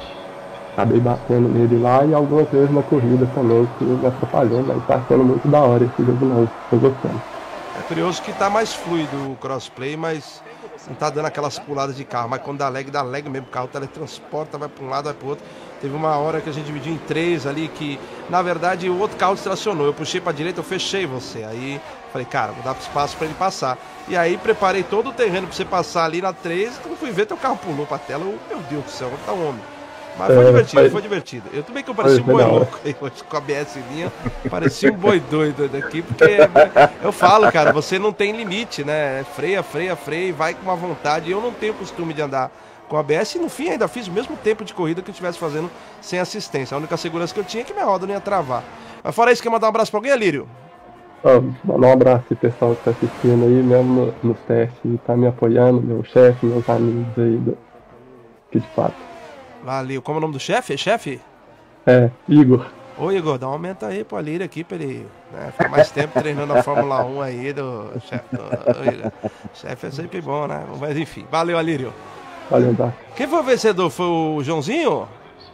Acabei batendo nele lá e algumas vezes na corrida também, que me atrapalhou, mas tá sendo muito da hora esse jogo novo, tô gostando. É curioso que tá mais fluido o crossplay, mas não tá dando aquelas puladas de carro, mas quando dá lag mesmo, o carro teletransporta, vai para um lado, vai para o outro. Teve uma hora que a gente dividiu em três ali, que na verdade o outro carro distracionou, eu puxei para a direita, eu fechei você, aí falei, cara, vou dar espaço para ele passar, e aí preparei todo o terreno para você passar ali na 3, quando fui ver, teu carro pulou para a tela, eu, meu Deus do céu, onde tá o homem? Mas foi divertido, foi divertido. Eu também que eu parecia um boi louco aí hoje com a BS linha, parecia um boi doido daqui, porque eu falo, cara, você não tem limite, né? Freia e vai com uma vontade. Eu não tenho costume de andar com a BS e no fim ainda fiz o mesmo tempo de corrida que eu estivesse fazendo sem assistência. A única segurança que eu tinha é que minha roda não ia travar. Mas fora isso, quer mandar um abraço pra alguém, Alírio? Mandar um abraço pro pessoal que tá assistindo aí, mesmo no teste, tá me apoiando, meu chefe, meus amigos aí, que de fato. Valeu. Como é o nome do chefe? É chefe? É, Igor. Ô, Igor, dá um aumento aí pro Alírio aqui pra ele, né, ficar mais tempo treinando a Fórmula 1 aí do chefe. Chefe é sempre bom, né? Mas enfim, valeu, Alírio. Valeu, tá. Quem foi o vencedor? Foi o Joãozinho?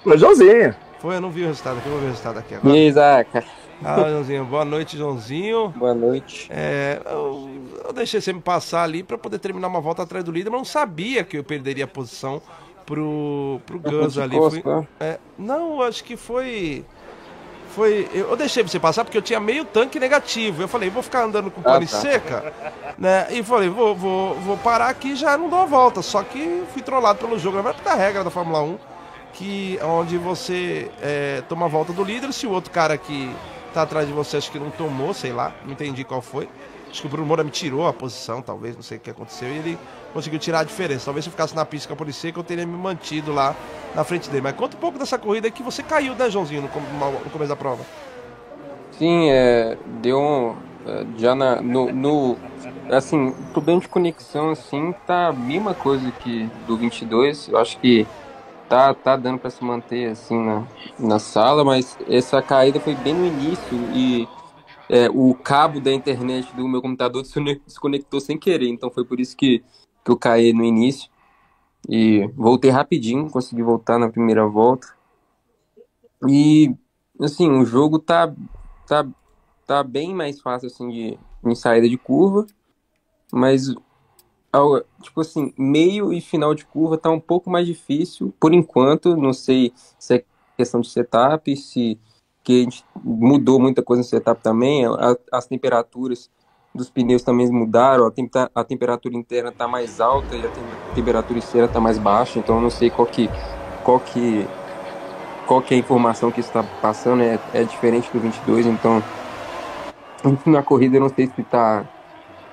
Foi o Joãozinho. Foi, eu não vi o resultado aqui, eu vou ver o resultado aqui agora. Exato. Ah, Joãozinho, boa noite, Joãozinho. Boa noite. É, eu deixei você me passar ali pra poder terminar uma volta atrás do líder, mas não sabia que eu perderia a posição pro Ganso ali. Foi, não, acho que foi. Eu deixei você passar porque eu tinha meio tanque negativo. Eu falei, vou ficar andando com pane seca, né? E falei, vou parar aqui e já não dou a volta. Só que fui trollado pelo jogo. Na verdade, da regra da Fórmula 1, que onde você toma a volta do líder, se o outro cara que tá atrás de você acho que não tomou, sei lá, não entendi qual foi. Acho que o Bruno Moura me tirou a posição, talvez, não sei o que aconteceu, e ele conseguiu tirar a diferença. Talvez se eu ficasse na pista com a polícia, que eu teria me mantido lá na frente dele. Mas conta um pouco dessa corrida que você caiu, né, Joãozinho, no começo da prova? Sim, deu já assim, problema de conexão, assim, tá a mesma coisa que do 22. Eu acho que tá dando pra se manter, assim, na sala, mas essa caída foi bem no início e o cabo da internet do meu computador desconectou sem querer, então foi por isso que eu caí no início e voltei rapidinho, consegui voltar na primeira volta. E assim, o jogo tá bem mais fácil assim em saída de curva, mas tipo assim, meio e final de curva tá um pouco mais difícil por enquanto, não sei se é questão de setup, se que a gente mudou muita coisa no setup também, as temperaturas dos pneus também mudaram, a temperatura interna está mais alta e a temperatura externa está mais baixa, então eu não sei qual que é a informação que está passando, é diferente do 22, então na corrida eu não sei se está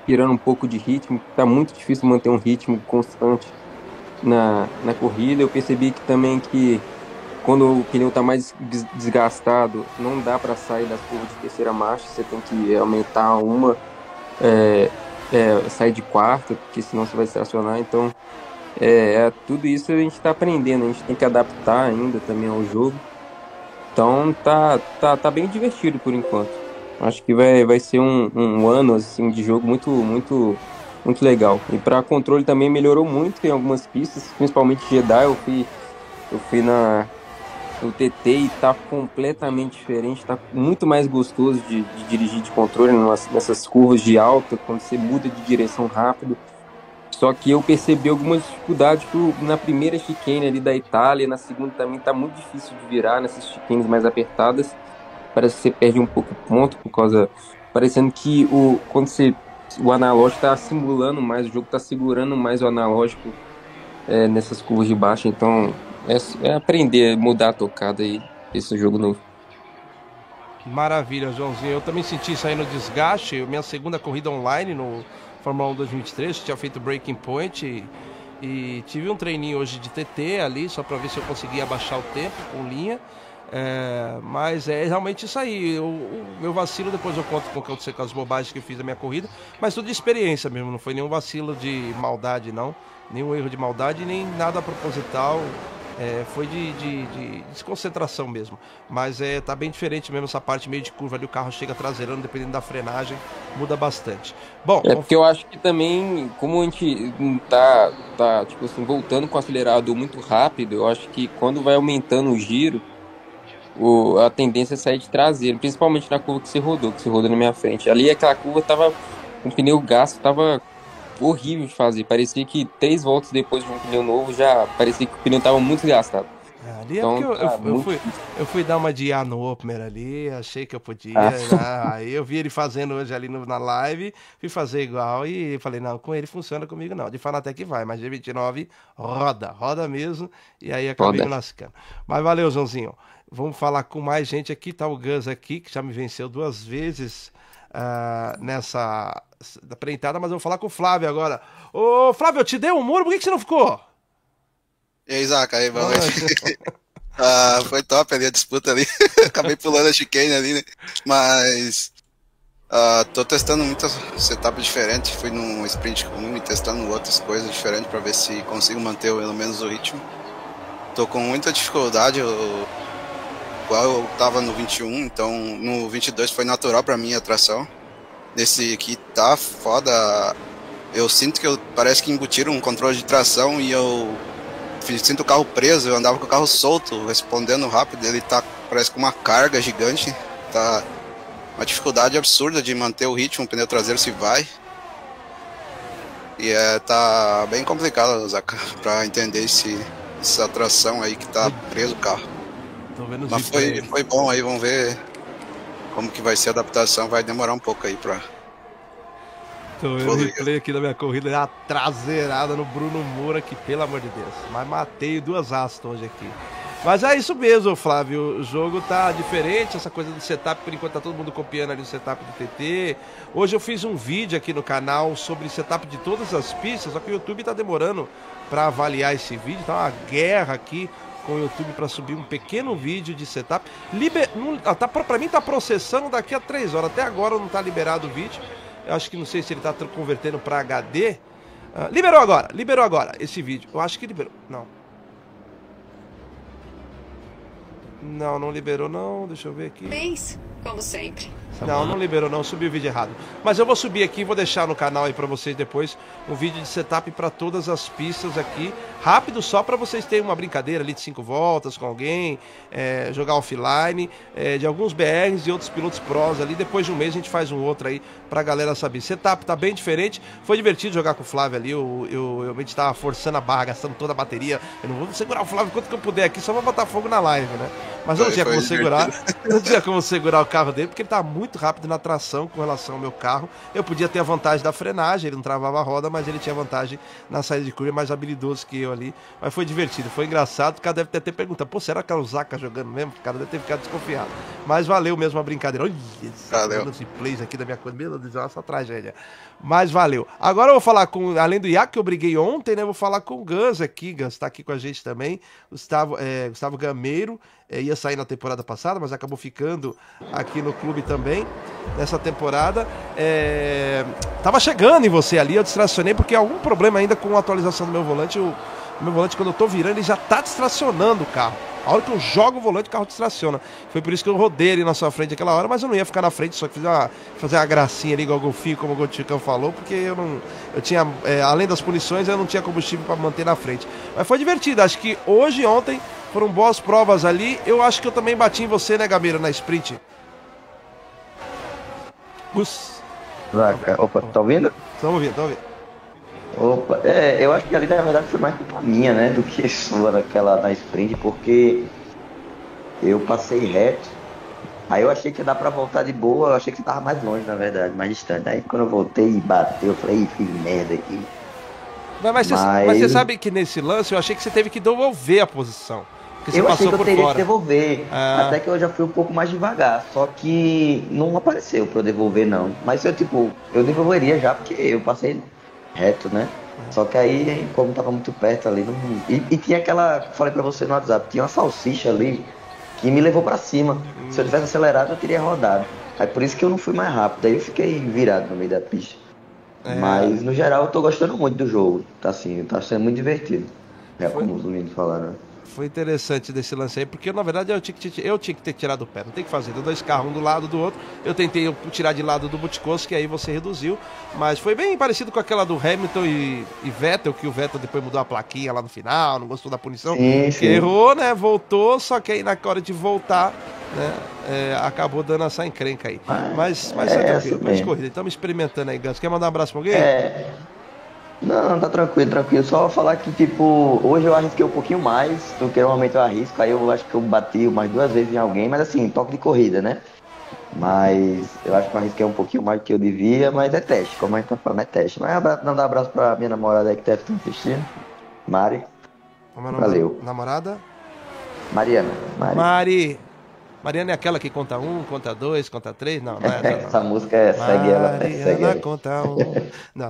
tirando um pouco de ritmo, está muito difícil manter um ritmo constante na corrida. Eu percebi que também que quando o pneu está mais desgastado, não dá para sair da curva de terceira marcha, você tem que aumentar uma, sair de quarta, porque senão você vai estacionar. Então, tudo isso a gente está aprendendo, a gente tem que adaptar ainda também ao jogo. Então, tá bem divertido por enquanto. Acho que vai ser um ano assim, de jogo muito, muito, muito legal. E para controle também melhorou muito, tem algumas pistas, principalmente Jeddah, eu fui na... O TT e tá completamente diferente, tá muito mais gostoso de dirigir de controle nessas curvas de alta, quando você muda de direção rápido. Só que eu percebi algumas dificuldades na primeira chicane ali da Itália, na segunda também tá muito difícil de virar nessas chicanes mais apertadas. Parece que você perde um pouco o ponto, por causa... Parecendo que o analógico tá simulando mais, o jogo tá segurando mais o analógico nessas curvas de baixo, então... É aprender, mudar a tocada aí, esse jogo novo. Maravilha, Joãozinho. Eu também senti isso aí no desgaste. Minha segunda corrida online no Fórmula 1 2023, tinha feito breaking point e tive um treininho hoje de TT ali, só para ver se eu conseguia abaixar o tempo com linha. Mas é realmente isso aí. O meu vacilo, depois eu conto com o que aconteceu, com as bobagens que eu fiz na minha corrida, mas tudo de experiência mesmo, não foi nenhum vacilo de maldade, não. Nenhum erro de maldade, nem nada proposital. Foi de desconcentração mesmo, mas tá bem diferente mesmo essa parte meio de curva ali, o carro chega traseirando, dependendo da frenagem, muda bastante. Bom, porque eu acho que também, como a gente tá tipo assim, voltando com o acelerador muito rápido, eu acho que quando vai aumentando o giro, a tendência é sair de traseiro, principalmente na curva que se rodou na minha frente, ali aquela curva tava, o pneu gasto tava horrível de fazer, parecia que 3 voltas depois de um pneu novo, já parecia que o pneu estava muito desgastado. Ali então, eu fui dar uma de IA no opener ali, achei que eu podia, aí eu vi ele fazendo hoje ali na live, fui fazer igual e falei, não, com ele funciona, comigo não, de falar até que vai, mas G29 roda mesmo, e aí acabei me lascando. Mas valeu, Joãozinho, vamos falar com mais gente aqui, tá o Gus aqui, que já me venceu 2 vezes nessa... da pré-entrada, mas eu vou falar com o Flávio agora. Ô, Flávio, eu te dei um muro, por que você não ficou? E aí, Zaca, aí, mano? Foi top ali a disputa ali. Acabei pulando a chicane ali, né? Mas tô testando muitas setups diferentes. Fui num sprint comum e testando outras coisas diferentes para ver se consigo manter pelo menos o ritmo. Tô com muita dificuldade, igual eu tava no 21, então no 22 foi natural para mim a tração. Nesse aqui tá foda, eu sinto que parece que embutiram um controle de tração e eu sinto o carro preso, eu andava com o carro solto, respondendo rápido, ele tá, parece com uma carga gigante, tá uma dificuldade absurda de manter o ritmo, o pneu traseiro se vai, e tá bem complicado, Zaca, pra entender essa tração aí que tá preso o carro, mas foi bom aí, vamos ver... Como que vai ser a adaptação, vai demorar um pouco aí pra... Tô vendo o replay aqui da minha corrida, a traseirada no Bruno Moura, que pelo amor de Deus, mas matei 2 astas hoje aqui. Mas é isso mesmo, Flávio, o jogo tá diferente, essa coisa do setup, por enquanto tá todo mundo copiando ali o setup do TT. Hoje eu fiz um vídeo aqui no canal sobre setup de todas as pistas, só que o YouTube tá demorando pra avaliar esse vídeo, tá uma guerra aqui com o YouTube para subir um pequeno vídeo de setup. Para mim tá processando daqui a 3 horas. Até agora não tá liberado o vídeo. Eu acho que não sei se ele tá convertendo para HD. Liberou agora esse vídeo. Eu acho que liberou. Não liberou não. Deixa eu ver aqui. como sempre. Não, não liberou não, subiu o vídeo errado. Mas eu vou subir aqui, vou deixar no canal aí pra vocês depois um vídeo de setup pra todas as pistas aqui. Rápido só pra vocês terem uma brincadeira ali de 5 voltas com alguém, jogar offline, de alguns BRs e outros pilotos prós ali. Depois de um mês a gente faz um outro aí pra galera saber. Setup tá bem diferente, foi divertido jogar com o Flávio ali. Eu realmente tava forçando a barra, gastando toda a bateria. Eu não vou segurar o Flávio quanto que eu puder aqui, só vou botar fogo na live, né? Mas eu não tinha como segurar, não tinha como segurar o carro dele, porque ele tá muito rápido na tração com relação ao meu carro. Eu podia ter a vantagem da frenagem, ele não travava a roda, mas ele tinha vantagem na saída de curva, mais habilidoso que eu ali. Mas foi divertido, foi engraçado. O cara deve ter perguntado, pô, será que é o Zaca jogando mesmo? O cara deve ter ficado desconfiado. Mas valeu mesmo a brincadeira. Olha esse plays aqui da minha coisa, meu Deus, olha essa tragédia. Mas valeu. Agora eu vou falar com, além do Iago, que eu briguei ontem, né? Eu vou falar com o Ganso aqui. Ganso tá aqui com a gente também. Gustavo Gameiro. Ia sair na temporada passada, mas acabou ficando aqui no clube também, nessa temporada. Tava chegando em você ali, eu distracionei, porque algum problema ainda com a atualização do meu volante. O meu volante, quando eu tô virando, ele já tá distracionando o carro. A hora que eu jogo o volante, o carro distraciona. Foi por isso que eu rodei ele na sua frente aquela hora, mas eu não ia ficar na frente, só que fiz fazer uma gracinha ali, igual o golfinho, como o Goticão falou, porque eu tinha, além das punições, eu não tinha combustível para manter na frente. Mas foi divertido, acho que hoje e ontem foram boas provas ali. Eu acho que eu também bati em você, né, Gameiro, na sprint. Zaca, opa, tá ouvindo? Estamos ouvindo. Opa, eu acho que ali, na verdade, foi mais culpa minha, né, do que sua naquela, na sprint, porque eu passei reto, aí eu achei que ia dar pra voltar de boa, eu achei que você tava mais longe, na verdade, mais distante. Aí quando eu voltei e bateu, eu falei, fiz merda aqui. Mas você sabe que nesse lance eu achei que você teve que devolver a posição. Você eu achei que eu teria fora. Que devolver, até que eu já fui um pouco mais devagar, só que não apareceu pra eu devolver não. Mas eu devolveria já, porque eu passei reto, né? Só que aí, como tava muito perto ali, não... e tinha aquela, falei pra você no WhatsApp, tinha uma salsicha ali que me levou pra cima. Se eu tivesse acelerado eu teria rodado, aí por isso que eu não fui mais rápido, aí eu fiquei virado no meio da pista. Mas, no geral, eu tô gostando muito do jogo. Tá assim, tá sendo muito divertido. Como os meninos falaram. Foi interessante desse lance aí, porque, na verdade, eu tinha que ter tirado o pé. Não tem o que fazer. Tem dois carros, um do lado do outro. Eu tentei tirar de lado do Butikowski, que aí você reduziu. Mas foi bem parecido com aquela do Hamilton e Vettel, que o Vettel depois mudou a plaquinha lá no final, não gostou da punição. Sim. Errou, né? Voltou, só que aí na hora de voltar... Né? Acabou dando essa encrenca aí. Mas tranquilo, estamos experimentando aí, Ganso. Quer mandar um abraço pra alguém? Não, tá tranquilo. Só falar que, hoje eu arrisquei um pouquinho mais do que normalmente eu arrisco. Aí eu acho que eu bati mais 2 vezes em alguém, mas assim, toque de corrida, né? Mas eu acho que eu arrisquei um pouquinho mais do que eu devia, mas é teste, como a gente tá falando, é teste. Mas mandar um abraço pra minha namorada aí que deve estar assistindo, Mari. Valeu. Namorada? Mariana. Mari. Mariana é aquela que conta 1, conta 2, conta 3, não é essa. Essa música segue ela. Mariana conta 1,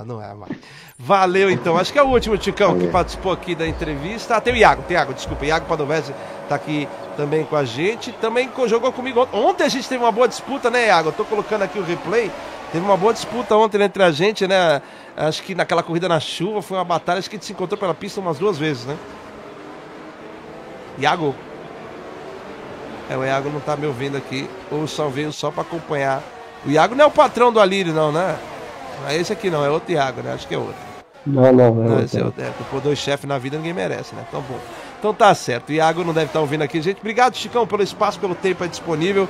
não é a Mari. Valeu então, acho que é o último Ticão que participou aqui da entrevista. Tem o Iago, desculpa, Iago Padovese tá aqui também com a gente, também jogou comigo ontem. Ontem a gente teve uma boa disputa, né, Iago? Eu tô colocando aqui o replay, teve uma boa disputa ontem entre a gente, né? Acho que naquela corrida na chuva foi uma batalha, acho que a gente se encontrou pela pista umas 2 vezes, né? Iago? O Iago não tá me ouvindo aqui, ou só veio só pra acompanhar. O Iago não é o patrão do Alírio, não, né? Não é esse aqui, não. É outro Iago, né? Acho que é outro. Não, esse é outro. Por 2 chefes na vida ninguém merece, né? Então, bom. Então tá certo. O Iago não deve estar ouvindo aqui, gente. Obrigado, Chicão, pelo espaço, pelo tempo disponível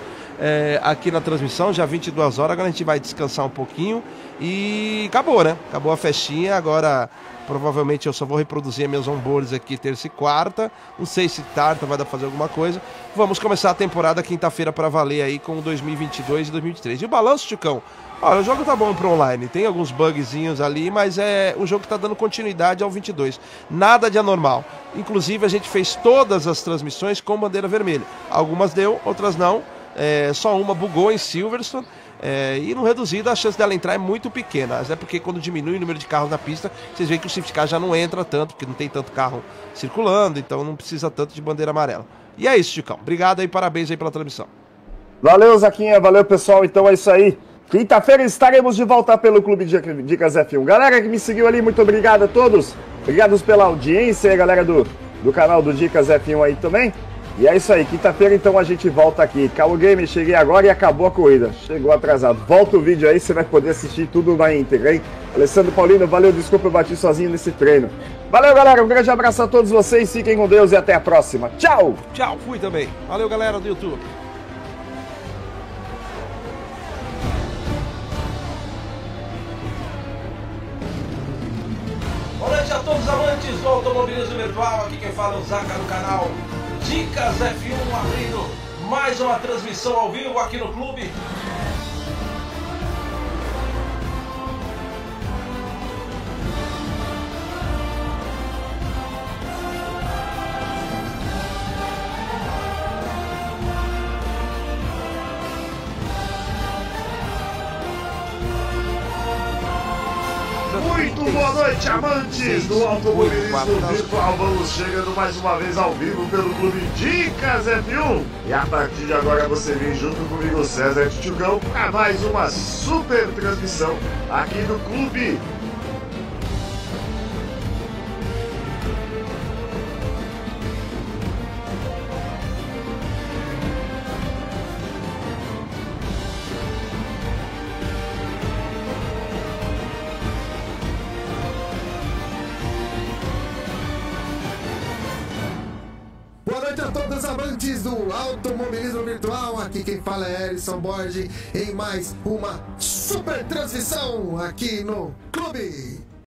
aqui na transmissão. Já 22 horas, agora a gente vai descansar um pouquinho. E acabou, né? Acabou a festinha, agora... Provavelmente eu só vou reproduzir meus onboards aqui terça e quarta. Não sei se tarta vai dar pra fazer alguma coisa. Vamos começar a temporada quinta-feira pra valer aí com 2022 e 2023. E o balanço, Ticão? Olha, o jogo tá bom pro online. Tem alguns bugzinhos ali, mas é um jogo que tá dando continuidade ao 22. Nada de anormal. Inclusive, a gente fez todas as transmissões com bandeira vermelha. Algumas deu, outras não. Só uma bugou em Silverstone. E no reduzido a chance dela entrar é muito pequena, até porque quando diminui o número de carros na pista, vocês veem que o safety car já não entra tanto, porque não tem tanto carro circulando, então não precisa tanto de bandeira amarela. E é isso, Chicão. Obrigado aí, parabéns aí pela transmissão. Valeu, Zaquinha, valeu, pessoal. Então é isso aí. Quinta-feira estaremos de volta pelo Clube Dicas F1. Galera que me seguiu ali, muito obrigado a todos. Obrigado pela audiência, galera do canal do Dicas F1 aí também. E é isso aí, quinta-feira então a gente volta aqui. Calo Gamer, cheguei agora e acabou a corrida. Chegou atrasado. Volta o vídeo aí, você vai poder assistir tudo na íntegra, hein? Alessandro Paulino, valeu, desculpa, eu bati sozinho nesse treino. Valeu, galera, um grande abraço a todos vocês, fiquem com Deus e até a próxima. Tchau! Tchau, fui também. Valeu, galera do YouTube. Boa noite a todos os amantes do automobilismo virtual, aqui quem fala é o Zaca do canal Dicas F1, abrindo mais uma transmissão ao vivo aqui no clube. Muito boa noite, amantes do automobilismo virtual. Vamos chegando mais uma vez ao vivo pelo Clube Dicas F1. E a partir de agora você vem junto comigo, César Titiugão, para mais uma super transmissão aqui do Clube. Automobilismo virtual, aqui quem fala é Erickson Borges em mais uma super transmissão aqui no Clube.